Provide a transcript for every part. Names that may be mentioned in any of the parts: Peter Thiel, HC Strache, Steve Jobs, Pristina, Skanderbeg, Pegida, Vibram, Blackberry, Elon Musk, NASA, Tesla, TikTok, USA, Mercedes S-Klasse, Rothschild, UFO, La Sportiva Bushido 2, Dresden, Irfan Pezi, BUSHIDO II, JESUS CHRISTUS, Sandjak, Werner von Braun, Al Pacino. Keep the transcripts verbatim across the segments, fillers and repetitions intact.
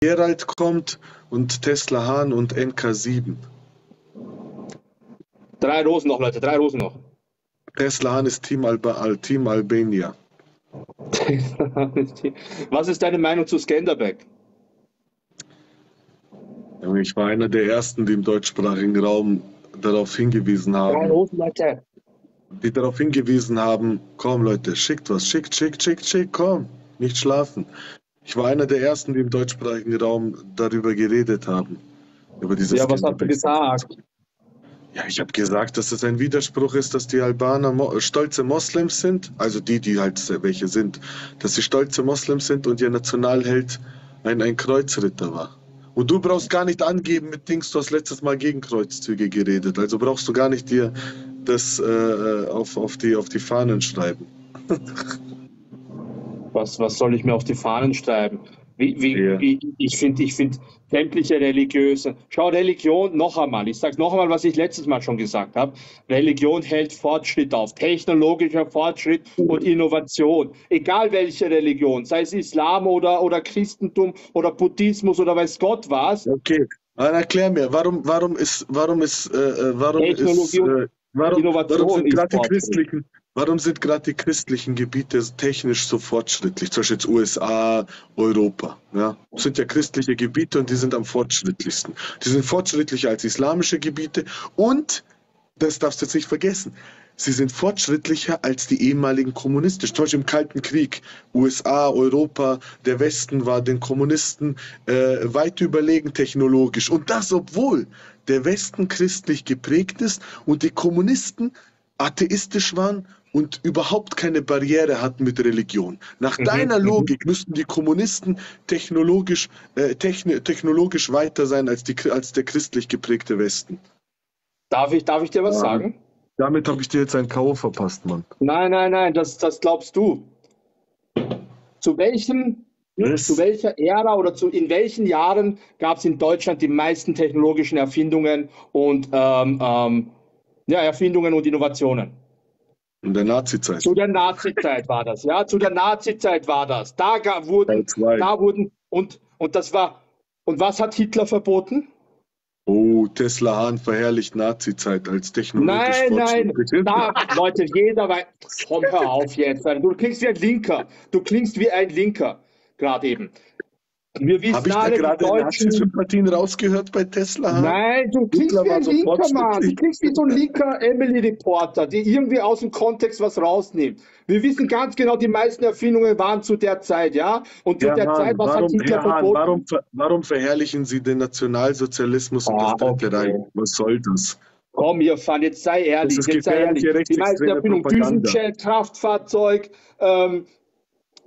Gerald kommt und Tesla Hahn und N K sieben. Drei Rosen noch, Leute, drei Rosen noch. Tesla Hahn ist Team, Alba, Team Albania. Tesla Hahn ist Team. Was ist deine Meinung zu Skanderbeg? Ich war einer der ersten, die im deutschsprachigen Raum darauf hingewiesen haben. Drei Rosen, Leute. Die darauf hingewiesen haben, komm Leute, schickt was, schickt, schickt, schickt, schickt, komm, nicht schlafen. Ich war einer der ersten, die im deutschsprachigen Raum darüber geredet haben. Über dieses ja, was habt ihr gesagt? Ja, ich habe gesagt, dass es ein Widerspruch ist, dass die Albaner mo stolze Moslems sind, also die, die halt welche sind, dass sie stolze Moslems sind und ihr Nationalheld ein, ein Kreuzritter war. Und du brauchst gar nicht angeben mit Dings, du hast letztes Mal gegen Kreuzzüge geredet, also brauchst du gar nicht dir das äh, auf, auf, die, auf die Fahnen schreiben. Was, was soll ich mir auf die Fahnen schreiben? Wie, wie, yeah. wie, ich finde, ich find, sämtliche religiöse... Schau, Religion, noch einmal, ich sage noch einmal, was ich letztes Mal schon gesagt habe. Religion hält Fortschritt auf, technologischer Fortschritt und Innovation. Egal welche Religion, sei es Islam oder, oder Christentum oder Buddhismus oder weiß Gott was. Okay, dann erklär mir, warum, warum ist... Warum ist, äh, warum ist äh, warum, warum sind gerade die christlichen... Warum sind gerade die christlichen Gebiete technisch so fortschrittlich? Zum Beispiel jetzt U S A, Europa. Ja? Das sind ja christliche Gebiete und die sind am fortschrittlichsten. Die sind fortschrittlicher als islamische Gebiete und, das darfst du jetzt nicht vergessen, sie sind fortschrittlicher als die ehemaligen kommunistischen. Zum Beispiel im Kalten Krieg, U S A, Europa, der Westen war den Kommunisten äh, weit überlegen technologisch. Und das, obwohl der Westen christlich geprägt ist und die Kommunisten atheistisch waren und überhaupt keine Barriere hatten mit Religion. Nach mhm. deiner Logik müssten die Kommunisten technologisch, äh, techn technologisch weiter sein als, die, als der christlich geprägte Westen. Darf ich, darf ich dir was ja. sagen? Damit habe ich dir jetzt ein K O verpasst, Mann. Nein, nein, nein, das, das glaubst du. Zu welchem, yes. zu welcher Ära oder zu, in welchen Jahren gab es in Deutschland die meisten technologischen Erfindungen und ähm, ähm, ja, Erfindungen und Innovationen? In der Nazi-Zeit. Zu der Nazi-Zeit war das, ja, zu der Nazi-Zeit war das. Da gab, wurden, da wurden, und, und das war, und was hat Hitler verboten? Oh, Tesla Hahn verherrlicht Nazi-Zeit als technologisch fortschrittlich. Nein, nein, da, Leute, jeder weiß, komm, hör auf jetzt, du klingst wie ein Linker, du klingst wie ein Linker, gerade eben. Wir wissen Habe ich da gerade Nazi-Sympathien rausgehört bei Tesla? Nein, du klingst Hitler wie ein so Linker, Mann. Du klingst wie so ein linker Emily-Reporter, die irgendwie aus dem Kontext was rausnimmt. Wir wissen ganz genau, die meisten Erfindungen waren zu der Zeit, ja? Und zu Herr der Hahn, Zeit, was warum, hat Hitler Herr verboten? Hahn, warum, warum verherrlichen Sie den Nationalsozialismus und ah, das Dritte Reich? Was soll das? Komm, ihr Fan, jetzt sei ehrlich. Das ist jetzt sei ehrlich. Die meisten Erfindungen, Düsenjet, Kraftfahrzeug, ähm,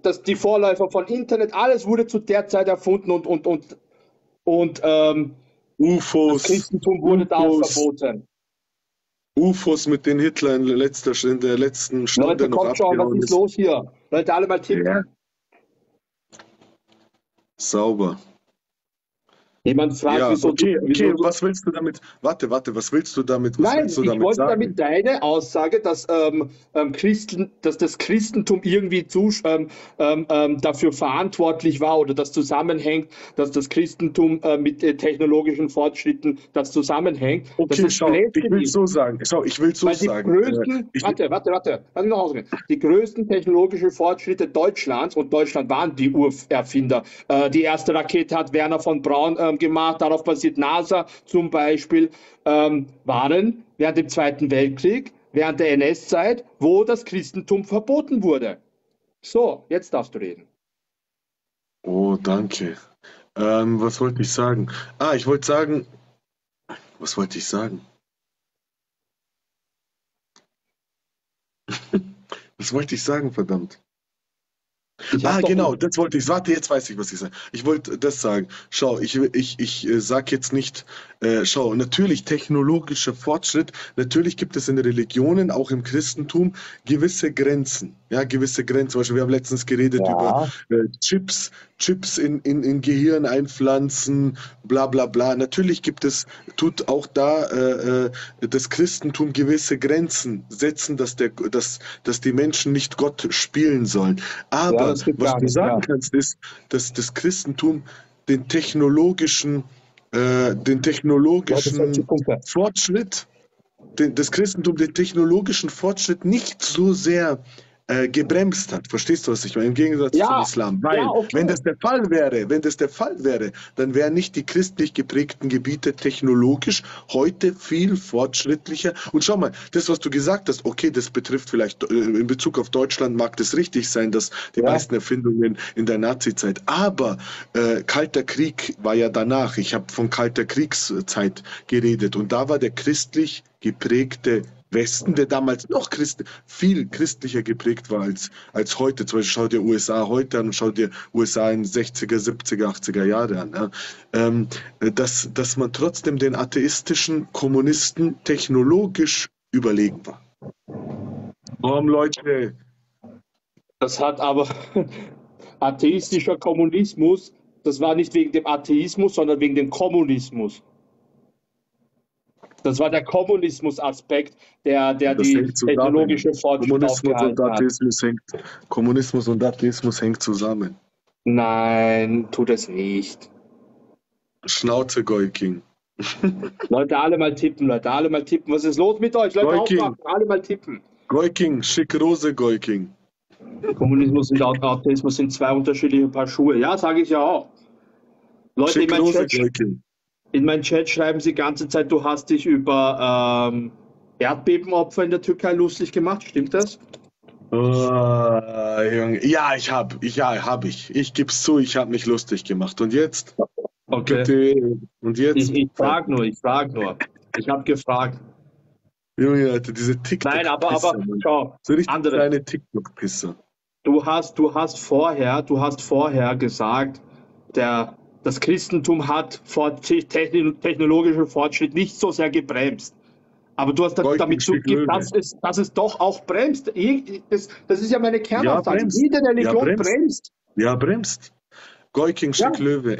dass die Vorläufer von Internet, alles wurde zu der Zeit erfunden und, und, und, und ähm, U F Os, das Christentum wurde da auch verboten. U F Os, mit den Hitler in, letzter, in der letzten Stunde Leute, noch abgehauen. Leute, kommt schon, was ist los hier? Leute, alle mal tippen. Ja. Sauber. Jemand fragt, ja, wieso okay, du, wieso okay, du, was willst du damit? Warte, warte, was willst du damit? Was nein, willst du ich damit wollte sagen? damit deine Aussage, dass, ähm, ähm, Christen, dass das Christentum irgendwie zu, ähm, ähm, dafür verantwortlich war oder das zusammenhängt, dass das Christentum äh, mit äh, technologischen Fortschritten das zusammenhängt. Okay, das schau, ich will so sagen. Schau, ich will so Weil die sagen. Größten, äh, warte, warte, warte, lass mich noch ausgehen. Die größten technologischen Fortschritte Deutschlands, und Deutschland waren die Urerfinder. Äh, die erste Rakete hat Werner von Braun äh, gemacht, darauf basiert NASA zum Beispiel, ähm, waren während dem Zweiten Weltkrieg, während der N S-Zeit, wo das Christentum verboten wurde. So, jetzt darfst du reden. Oh, danke. Ähm, was wollte ich sagen? Ah, ich wollte sagen, was wollte ich sagen? Was wollte ich sagen, verdammt? Ich ah, genau, das wollte ich. Warte, jetzt weiß ich, was ich sage. Ich wollte das sagen. Schau, ich, ich, ich äh, sage jetzt nicht, äh, schau, natürlich technologischer Fortschritt, natürlich gibt es in Religionen, auch im Christentum, gewisse Grenzen. Ja, gewisse Grenzen. Zum Beispiel, wir haben letztens geredet ja. über äh, Chips, Chips in, in, in Gehirn einpflanzen, bla bla bla. Natürlich gibt es, tut auch da äh, das Christentum gewisse Grenzen setzen, dass, der, dass, dass die Menschen nicht Gott spielen sollen. Aber ja, was du sagen ja. kannst, ist, dass das Christentum den technologischen, äh, den technologischen Fortschritt, den, das Christentum den technologischen Fortschritt nicht so sehr äh, gebremst hat. Verstehst du, was ich meine? Im Gegensatz ja. zum Islam. Weil, ja, okay. wenn das der Fall wäre, wenn das der Fall wäre, dann wären nicht die christlich geprägten Gebiete technologisch heute viel fortschrittlicher. Und schau mal, das, was du gesagt hast, okay, das betrifft vielleicht, in Bezug auf Deutschland mag das richtig sein, dass die ja. meisten Erfindungen in der Nazizeit, aber äh, Kalter Krieg war ja danach. Ich habe von Kalter Kriegszeit geredet und da war der christlich geprägte Westen, der damals noch Christ, viel christlicher geprägt war als, als heute. Zum Beispiel schau dir U S A heute an und schau dir U S A in sechziger, siebziger, achtziger Jahre an. Ja. Ähm, dass, dass man trotzdem den atheistischen Kommunisten technologisch überlegen war. Warum, Leute? Das hat aber atheistischer Kommunismus, das war nicht wegen dem Atheismus, sondern wegen dem Kommunismus. Das war der Kommunismus-Aspekt, der, der die technologische Fortschritte aufgehalten hat. Hängt, Kommunismus und Atheismus hängt zusammen. Nein, tut es nicht. Schnauze, Goiking. Leute, alle mal tippen, Leute, alle mal tippen. Was ist los mit euch? Leute, aufwachen, alle mal tippen. Goiking, schick Rose, Goiking. Kommunismus und Atheismus sind zwei unterschiedliche Paar Schuhe. Ja, sage ich ja auch. Leute, schick Rose, Goiking. In meinem Chat schreiben sie die ganze Zeit, du hast dich über ähm, Erdbebenopfer in der Türkei lustig gemacht. Stimmt das? Oh, Junge. Ja, ich habe. Ja, habe ich. Ich gebe es zu, ich habe mich lustig gemacht. Und jetzt? Okay. Bitte. Und jetzt? Ich, ich frage nur, ich frage nur. Ich habe gefragt. Junge, Alter, diese TikTok-Pisse. Nein, aber, aber schau. So richtig andere. Kleine TikTok-Pisse. Du hast, du hast vorher, du hast vorher gesagt, der... Das Christentum hat vor technologischen Fortschritt nicht so sehr gebremst. Aber du hast da, damit zugegeben, dass es, dass es doch auch bremst. Das, das ist ja meine Kernaussage. Ja, jede Religion ja, bremst. bremst. Ja, bremst. Goiking, Schick ja. Löwe.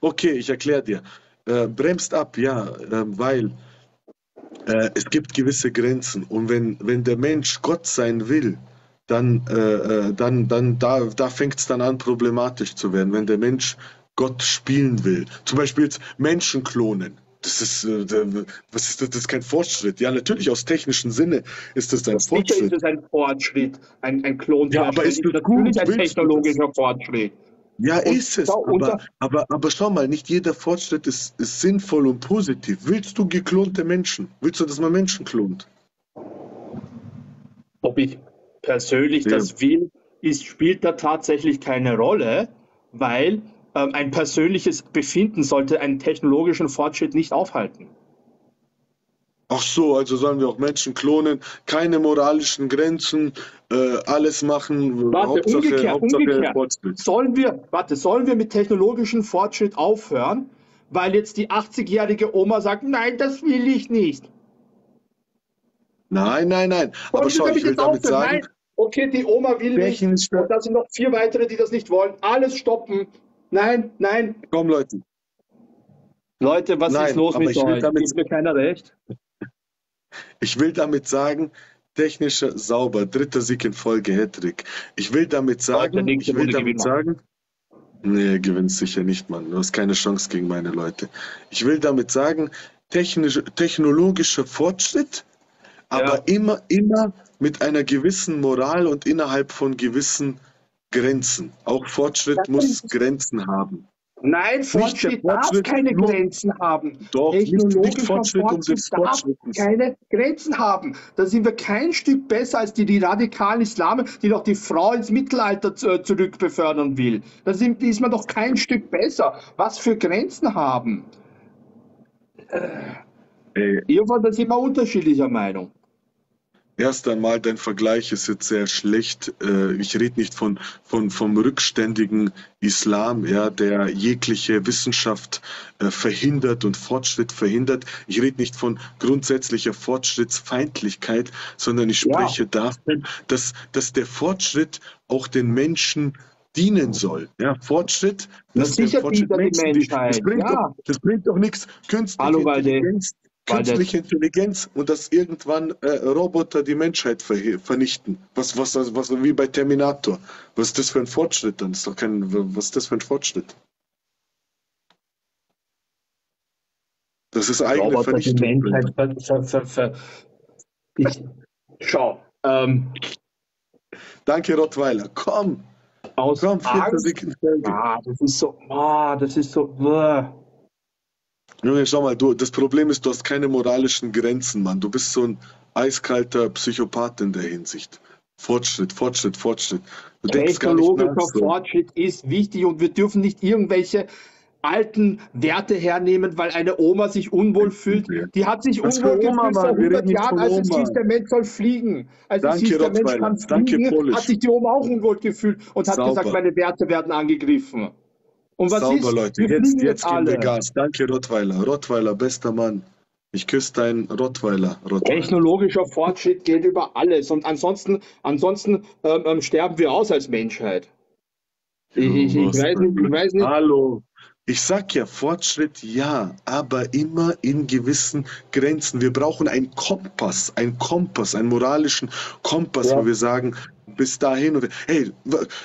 Okay, ich erkläre dir. Äh, bremst ab, ja, äh, weil äh, es gibt gewisse Grenzen. Und wenn, wenn der Mensch Gott sein will, dann, äh, dann, dann da, da fängt es dann an, problematisch zu werden. Wenn der Mensch Gott spielen will. Zum Beispiel jetzt Menschen klonen. Das ist, äh, was ist das? Das ist kein Fortschritt. Ja, natürlich aus technischem Sinne ist das ein Fortschritt. Sicher ist es ein Fortschritt, ein, ein Klon. Ja, aber ist das natürlich ein technologischer Fortschritt. Ja, ist es. Aber, aber, aber schau mal, nicht jeder Fortschritt ist, ist sinnvoll und positiv. Willst du geklonte Menschen? Willst du, dass man Menschen klont? Ob ich persönlich ja. das will, ist, spielt da tatsächlich keine Rolle, weil ein persönliches Befinden sollte einen technologischen Fortschritt nicht aufhalten. Ach so, also sollen wir auch Menschen klonen, keine moralischen Grenzen, äh, alles machen. Warte, Hauptsache, umgekehrt, Hauptsache umgekehrt. Fortschritt. Sollen wir, warte, sollen wir mit technologischem Fortschritt aufhören, weil jetzt die achtzigjährige Oma sagt, nein, das will ich nicht. Nein, nein, nein. Wollen Aber schau, ich will damit sagen, nein. Okay, die Oma will nicht, und da sind noch vier weitere, die das nicht wollen. Alles stoppen. Nein, nein. Komm, Leute. Leute, was nein, ist los mit euch? Gibt mir keiner recht? Ich will damit sagen, technischer sauber, dritter Sieg in Folge, Hattrick. Ich will damit sagen, Leute, ich will damit sagen, nee, gewinnst sicher nicht, Mann. Du hast keine Chance gegen meine Leute. Ich will damit sagen, technisch, technologischer Fortschritt, aber ja. immer, immer mit einer gewissen Moral und innerhalb von gewissen Grenzen. Auch Fortschritt muss Grenzen haben. Nein, Fortschritt darf keine Grenzen haben. Doch, nicht Fortschritt um des Fortschritts. Darf keine Grenzen haben. Da sind wir kein Stück besser als die, die radikalen Islame, die doch die Frau ins Mittelalter zurückbefördern will. Da sind, ist man doch kein Stück besser. Was für Grenzen haben? Äh, Ihr wart das immer unterschiedlicher Meinung. Erst einmal, dein Vergleich ist jetzt sehr schlecht. Ich rede nicht von, von, vom rückständigen Islam, ja, der jegliche Wissenschaft verhindert und Fortschritt verhindert. Ich rede nicht von grundsätzlicher Fortschrittsfeindlichkeit, sondern ich spreche ja. davon, dass, dass der Fortschritt auch den Menschen dienen soll. Ja, Fortschritt, das, das, Fortschritt Menschen, die das, bringt ja. doch, das bringt doch nichts. Künstliche Hallo, Intelligenz. Künstliche Intelligenz und dass irgendwann äh, Roboter die Menschheit ver vernichten. Was, was, was, was, wie bei Terminator. Was ist das für ein Fortschritt dann? Ist doch kein, was ist das für ein Fortschritt? Das ist eigene Roboter, Vernichtung. Die Menschheit ver, ver, ver, ver. Ich, schau. Ähm, Danke, Rottweiler. Komm. Aus Komm, Angst. Ah, das ist so. Ah, das ist so. Bäh. Junge, schau mal, du, das Problem ist, du hast keine moralischen Grenzen, Mann. Du bist so ein eiskalter Psychopath in der Hinsicht. Fortschritt, Fortschritt, Fortschritt. Du denkst gar nicht nach, so. Fortschritt ist wichtig und wir dürfen nicht irgendwelche alten Werte hernehmen, weil eine Oma sich unwohl fühlt. Die hat sich das unwohl gefühlt Oma, vor hundert Jahren, als es hieß, der Mensch soll fliegen. Als es hieß, der Mensch kann fliegen, Danke, hat sich die Oma auch unwohl gefühlt und hat Sauber. gesagt, meine Werte werden angegriffen. Und was Sauber, ist? Leute, wir jetzt, jetzt alle. geben wir Gas. Danke, Rottweiler. Rottweiler, bester Mann. Ich küsse deinen Rottweiler, Rottweiler. Technologischer Fortschritt geht über alles. Und ansonsten, ansonsten ähm, ähm, sterben wir aus als Menschheit. Ich, ich, ich, weiß nicht, ich weiß nicht. Hallo. Ich sag ja, Fortschritt ja, aber immer in gewissen Grenzen. Wir brauchen einen Kompass, einen Kompass, einen moralischen Kompass, ja. wo wir sagen, bis dahin. Oder, hey,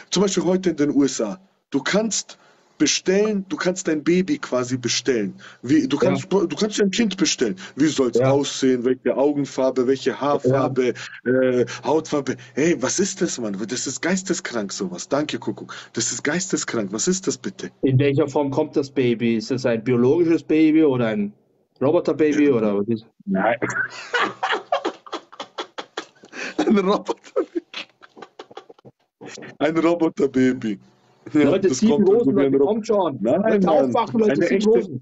zum Beispiel heute in den U S A. Du kannst bestellen, du kannst dein Baby quasi bestellen. Wie, du, kannst, ja. du kannst dein Kind bestellen. Wie soll es ja. aussehen? Welche Augenfarbe, welche Haarfarbe, ja. äh, Hautfarbe? Hey, was ist das, Mann? Das ist geisteskrank sowas. Danke, Kuckuck. Das ist geisteskrank. Was ist das bitte? In welcher Form kommt das Baby? Ist es ein biologisches Baby oder ein Roboterbaby? Ja. Oder was ist? Nein. Ein Roboterbaby. Ein Roboterbaby. Ja, Leute, das sieben kommt, Rosen, Leute, kommt schon. Nein, Leute, aufwachen, Leute, eine, echte, Rosen.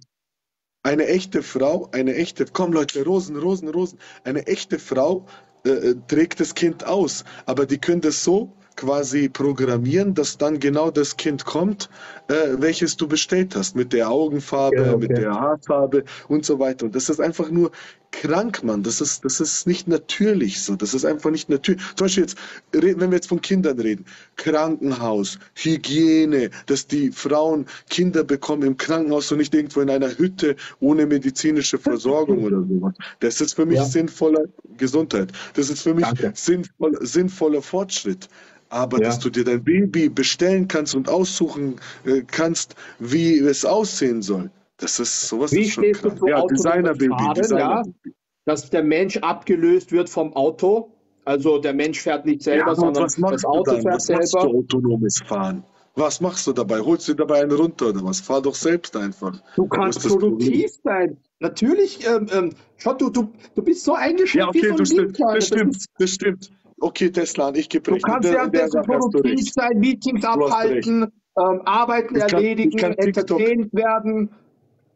eine echte Frau, eine echte, komm Leute, Rosen, Rosen, Rosen. Eine echte Frau äh, trägt das Kind aus, aber die können das so quasi programmieren, dass dann genau das Kind kommt, äh, welches du bestellt hast, mit der Augenfarbe, ja, okay. mit der Haarfarbe und so weiter. Und das ist einfach nur krank, Mann. Das ist, das ist nicht natürlich so. Das ist einfach nicht natürlich. Zum Beispiel jetzt, wenn wir jetzt von Kindern reden, Krankenhaus, Hygiene, dass die Frauen Kinder bekommen im Krankenhaus und nicht irgendwo in einer Hütte ohne medizinische Versorgung oder sowas. Das ist für mich ja. sinnvoller Gesundheit. Das ist für mich sinnvoll, sinnvoller Fortschritt. Aber ja. dass du dir dein Baby bestellen kannst und aussuchen äh, kannst, wie es aussehen soll, das ist sowas. Wie ist schon stehst krass. du zum ja, Designer-Baby, Designer ja, dass der Mensch abgelöst wird vom Auto. Also der Mensch fährt nicht selber, ja, sondern das Auto fährt was selber. Was machst du autonomes Fahren? Was machst du dabei? Holst du dabei einen runter oder was? Fahr doch selbst einfach. Du kannst produktiv sein. Natürlich, ähm, ähm, schau, du, du, du bist so eingeschränkt. Ja, okay, wie so ein Liebkleiner. Das stimmt, das, das stimmt. Okay, Tesla, ich gebe recht. Du kannst ja besser produktiv sein, Meetings abhalten, ähm, Arbeiten ich kann, erledigen, entertained werden.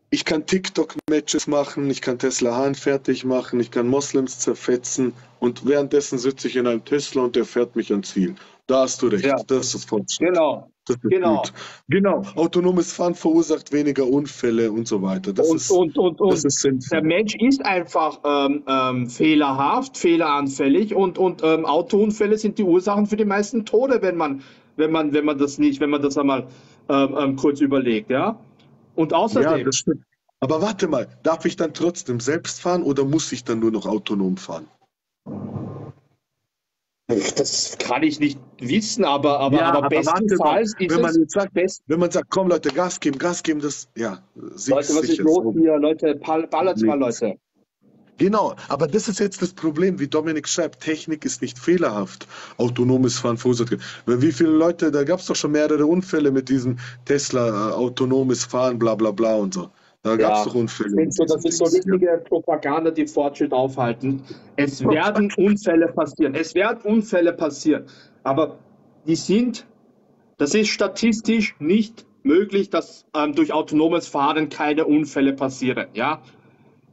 Ich kann TikTok-Matches machen, ich kann Tesla-Hahn fertig machen, ich kann Moslems zerfetzen und währenddessen sitze ich in einem Tesla und der fährt mich ans Ziel. Da hast du recht, ja. das ist Fortschritt. Genau. Das ist genau. Gut. genau. Autonomes Fahren verursacht weniger Unfälle und so weiter. Das und, ist, und, und, und. Das ist der Mensch ist einfach ähm, ähm, fehlerhaft, fehleranfällig und, und ähm, Autounfälle sind die Ursachen für die meisten Tode, wenn man, wenn man, wenn man das nicht, wenn man das einmal ähm, ähm, kurz überlegt, ja. Und außerdem. Ja, das stimmt. Aber warte mal, darf ich dann trotzdem selbst fahren oder muss ich dann nur noch autonom fahren? Das kann ich nicht wissen, aber, aber, ja, aber bestenfalls ist wenn es man sagt, best Wenn man sagt, komm Leute, Gas geben, Gas geben, das, ja. Leute, was ist los hier? Leute, ballert mal, Leute. Genau, aber das ist jetzt das Problem, wie Dominik schreibt, Technik ist nicht fehlerhaft, autonomes Fahren verursacht. Wie viele Leute, da gab es doch schon mehrere Unfälle mit diesem Tesla, äh, autonomes Fahren, bla bla bla und so. Da gab es ja, doch Unfälle. So, das ist so richtige ja. Propaganda, die Fortschritt aufhalten. Es werden Unfälle passieren. Es werden Unfälle passieren. Aber die sind, das ist statistisch nicht möglich, dass ähm, durch autonomes Fahren keine Unfälle passieren. Ja?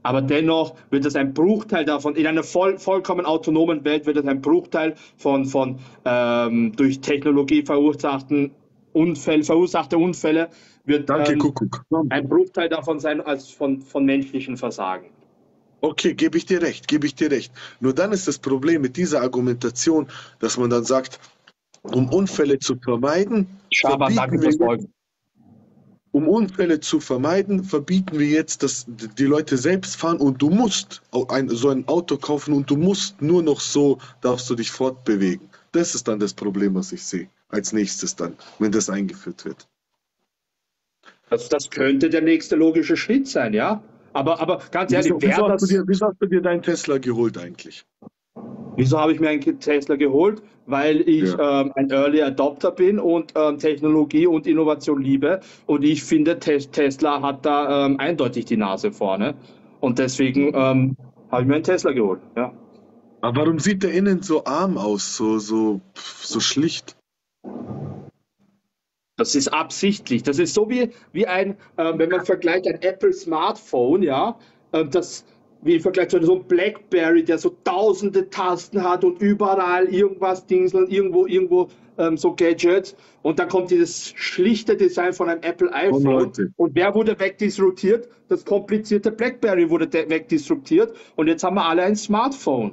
Aber dennoch wird es ein Bruchteil davon, in einer voll, vollkommen autonomen Welt wird es ein Bruchteil von, von ähm, durch Technologie verursachten Unfällen, verursachte Unfälle wird Danke, ähm, Kuckuck. ein Bruchteil davon sein als von, von menschlichen Versagen. Okay, gebe ich dir recht, gebe ich dir recht. Nur dann ist das Problem mit dieser Argumentation, dass man dann sagt, um Unfälle zu vermeiden, Schaber, verbieten wir, um Unfälle zu vermeiden, verbieten wir jetzt, dass die Leute selbst fahren und du musst ein, so ein Auto kaufen und du musst nur noch so, darfst du dich fortbewegen. Das ist dann das Problem, was ich sehe. Als nächstes dann, wenn das eingeführt wird. Das, das könnte der nächste logische Schritt sein, ja? Aber, aber ganz ehrlich, wieso, wieso, hast du dir, wieso hast du dir deinen Tesla geholt eigentlich? Wieso habe ich mir einen Tesla geholt? Weil ich ja. ähm, ein Early Adopter bin und ähm, Technologie und Innovation liebe. Und ich finde, Te- Tesla hat da ähm, eindeutig die Nase vorne. Und deswegen ähm, habe ich mir einen Tesla geholt. Ja. Aber warum sieht der innen so arm aus, so, so, so schlicht? Das ist absichtlich. Das ist so wie, wie ein, äh, wenn man vergleicht, ein Apple-Smartphone, ja, äh, das wie im Vergleich zu so einem Blackberry, der so tausende Tasten hat und überall irgendwas dingseln, irgendwo, irgendwo ähm, so Gadgets. Und dann kommt dieses schlichte Design von einem Apple iPhone. Oh, und wer wurde wegdisruptiert? Das komplizierte Blackberry wurde wegdisruptiert. Und jetzt haben wir alle ein Smartphone.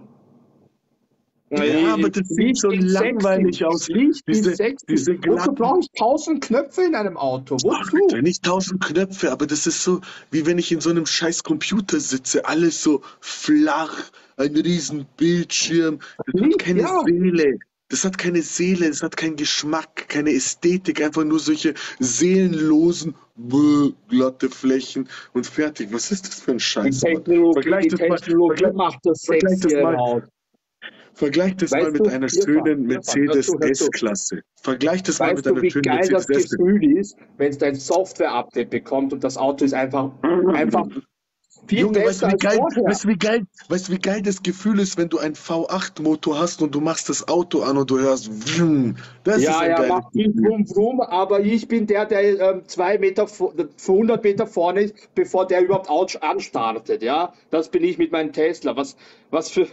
Ja, ja, aber das sieht so langweilig aus. Licht diese, diese Wozu brauche ich tausend Knöpfe in einem Auto? Wozu? Ach, nicht tausend Knöpfe, aber das ist so, wie wenn ich in so einem scheiß Computer sitze. Alles so flach, ein riesen Bildschirm. Das Licht, hat keine ja. Seele. Das hat keine Seele, das hat keinen Geschmack, keine Ästhetik. Einfach nur solche seelenlosen, bläh, glatte Flächen und fertig. Was ist das für ein Scheiß? Die Technologie, vergleich die Technologie mal, macht das sexy aus. Vergleicht das weißt mal mit du, einer schönen Mercedes S-Klasse. Vergleicht das weißt mal mit du, einer schönen Mercedes S-Klasse. Weißt du, wie geil das Gefühl ist, wenn es dein Software-Update bekommt und das Auto ist einfach, einfach viel Junge, besser weißt du, als vorher. Weißt du, wie geil, weißt du, wie geil das Gefühl ist, wenn du einen V acht Motor hast und du machst das Auto an und du hörst Wum. Das ja, ist ein ja, geiles macht viel Wum, Wum, aber ich bin der, der äh, zwei Meter, hundert Meter vorne ist, bevor der überhaupt anstartet. Ja? Das bin ich mit meinem Tesla. Was, was für...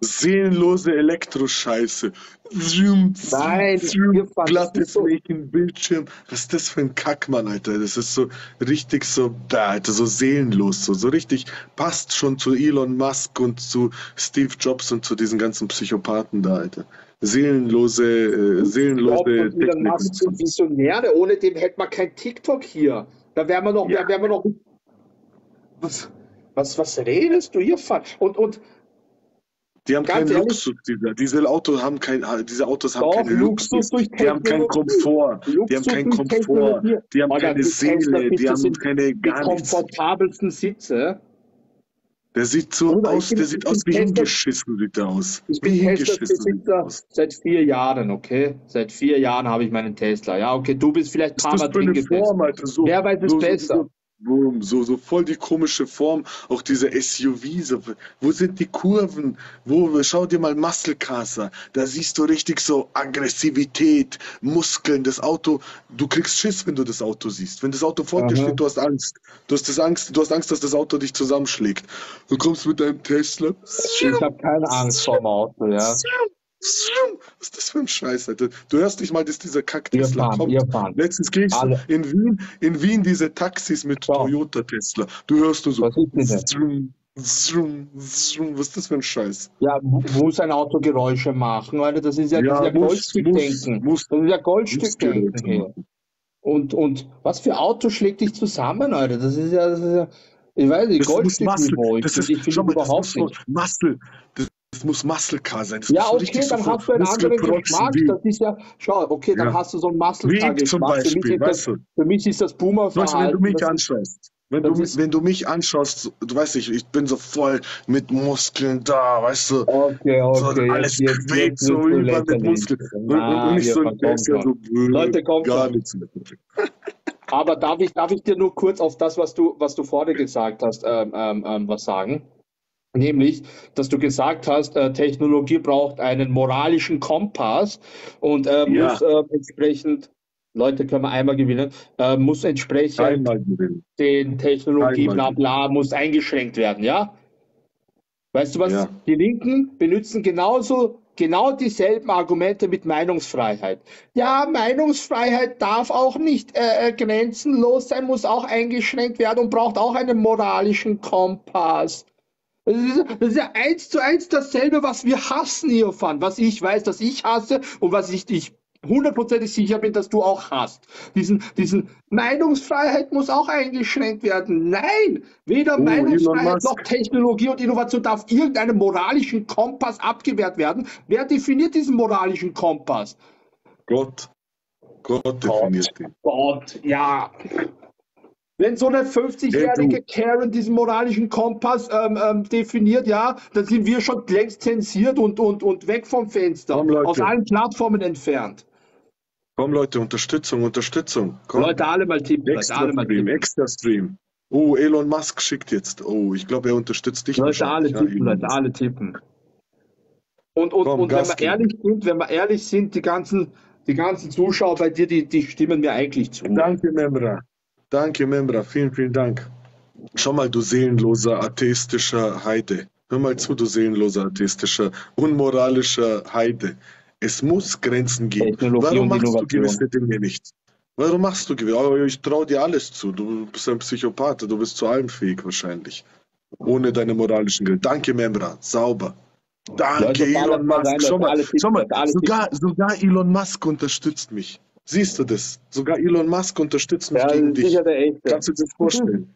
Seelenlose Elektroscheiße. Zoom, zoom, Nein, zoom, glatte Flächen, Bildschirm. Was ist das für ein Kackmann, Alter? Das ist so richtig so, da, Alter, so seelenlos, so, so richtig passt schon zu Elon Musk und zu Steve Jobs und zu diesen ganzen Psychopathen da, Alter. Seelenlose, äh, seelenlose Techniken. Elon Musk sind Visionäre, ohne dem hätte man kein TikTok hier. Da wären wir noch, ja. da wären wir noch. Was, was, was redest du hier, Und, und, Die haben Ganz keinen ehrlich? Luxus, diese, diese Autos haben kein, diese Autos haben Doch, keinen Luxus, Luxus durch die haben keinen Komfort, Luxus die haben keinen Komfort, die haben keine Seele, die haben keine gar nichts. Die komfortabelsten Sitze. Der sieht so Oder aus, bin, der sieht aus wie Tesla, hingeschissen, sieht der aus. Ich bin Tesla-Besitzer seit vier Jahren, okay? Seit vier Jahren habe ich meinen Tesla. Ja, okay, du bist vielleicht ein paar Mal drin gefressen. So, Wer weiß es so, besser? So, so. So, so voll die komische Form, auch diese S U Vs, so, wo sind die Kurven, wo, schau dir mal Muscle Cars an, da siehst du richtig so Aggressivität, Muskeln, das Auto, du kriegst Schiss, wenn du das Auto siehst, wenn das Auto vor Aha. dir steht, du hast Angst, du hast, das Angst, du hast Angst, dass das Auto dich zusammenschlägt, du kommst mit deinem Tesla, ich habe keine Angst vor dem Auto, ja. Was ist das für ein Scheiß, Alter? Du hörst nicht mal, dass dieser Kack-Tesla kommt. Letztens ging es in Wien, in Wien diese Taxis mit wow. Toyota-Tesla. Du hörst nur so. Was ist das? Zoom, zoom, zoom. Was ist das für ein Scheiß? Ja, muss ein Auto Geräusche machen, Alter. Das ist ja, ja, ja Goldstückdenken. Das ist ja Goldstückdenken. Und, und was für Auto schlägt dich zusammen, Alter? Das ist ja, das ist ja ich weiß nicht, Goldstückniveau. Ich finde überhaupt nicht. Muscle. Das Das muss Muscle Car sein. Das ja, okay, dann so hast du einen anderen Geschmack. Das ist ja, schau, okay, dann ja. hast du so einen Muscle Car Geschmack. Für mich, das, für mich ist das Boomer-Verhalten. Weißt du, wenn du mich anschaust, wenn du, ist, wenn du mich anschaust, du weißt nicht, ich bin so voll mit Muskeln da, weißt du, okay, okay, so alles quält so über mit Muskeln. Na, und nicht so ein Tesla, so Leute, kommt gar nichts mit. Aber darf ich, darf ich dir nur kurz auf das, was du, was du vorher gesagt hast, ähm, ähm, was sagen? Nämlich, dass du gesagt hast, äh, Technologie braucht einen moralischen Kompass und äh, ja. muss äh, entsprechend, Leute können wir einmal gewinnen, äh, muss entsprechend einmal gewinnen. Den Technologie einmal bla bla muss eingeschränkt werden, ja? Weißt du was? Ja. Die Linken benutzen genauso genau dieselben Argumente mit Meinungsfreiheit. Ja, Meinungsfreiheit darf auch nicht äh, grenzenlos sein, muss auch eingeschränkt werden und braucht auch einen moralischen Kompass. Das ist, das ist ja eins zu eins dasselbe, was wir hassen, Irfan. Was ich weiß, dass ich hasse und was ich, ich hundertprozentig sicher bin, dass du auch hast. Diesen, diesen Meinungsfreiheit muss auch eingeschränkt werden. Nein, weder oh, Meinungsfreiheit noch Technologie und Innovation darf irgendeinem moralischen Kompass abgewehrt werden. Wer definiert diesen moralischen Kompass? Gott. Gott definiert ihn. Gott, ja. Wenn so eine fünfzigjährige Karen diesen moralischen Kompass ähm, ähm, definiert, ja, dann sind wir schon längst zensiert und, und, und weg vom Fenster, komm, aus allen Plattformen entfernt. Komm Leute, Unterstützung, Unterstützung. Komm. Leute, alle mal tippen. Extra Leute, alle mal Stream, tippen. Extra Stream. Oh, Elon Musk schickt jetzt. Oh, ich glaube, er unterstützt dich. Leute, alle tippen, ja, Leute, alle tippen. Und, und, komm, und wenn wir ehrlich sind, wenn wir ehrlich sind, die ganzen, die ganzen Zuschauer bei dir, die, die stimmen mir eigentlich zu. Danke, Memra. Danke, Membra. Vielen, vielen Dank. Schau mal, du seelenloser, atheistischer Heide. Hör mal zu, du seelenloser, atheistischer, unmoralischer Heide. Es muss Grenzen geben. Warum machst du gewisse Dinge nicht? Warum machst du gewisse Dinge? Ich traue dir alles zu. Du bist ein Psychopath. Du bist zu allem fähig wahrscheinlich. Ohne deine moralischen Grenzen. Danke, Membra. Sauber. Danke, Leute, Elon Musk. Rein, schau mal, schau mal. Sogar, sogar Elon Musk unterstützt mich. Siehst du das? Sogar Elon Musk unterstützt mich ja, gegen dich. Kannst du dir das vorstellen?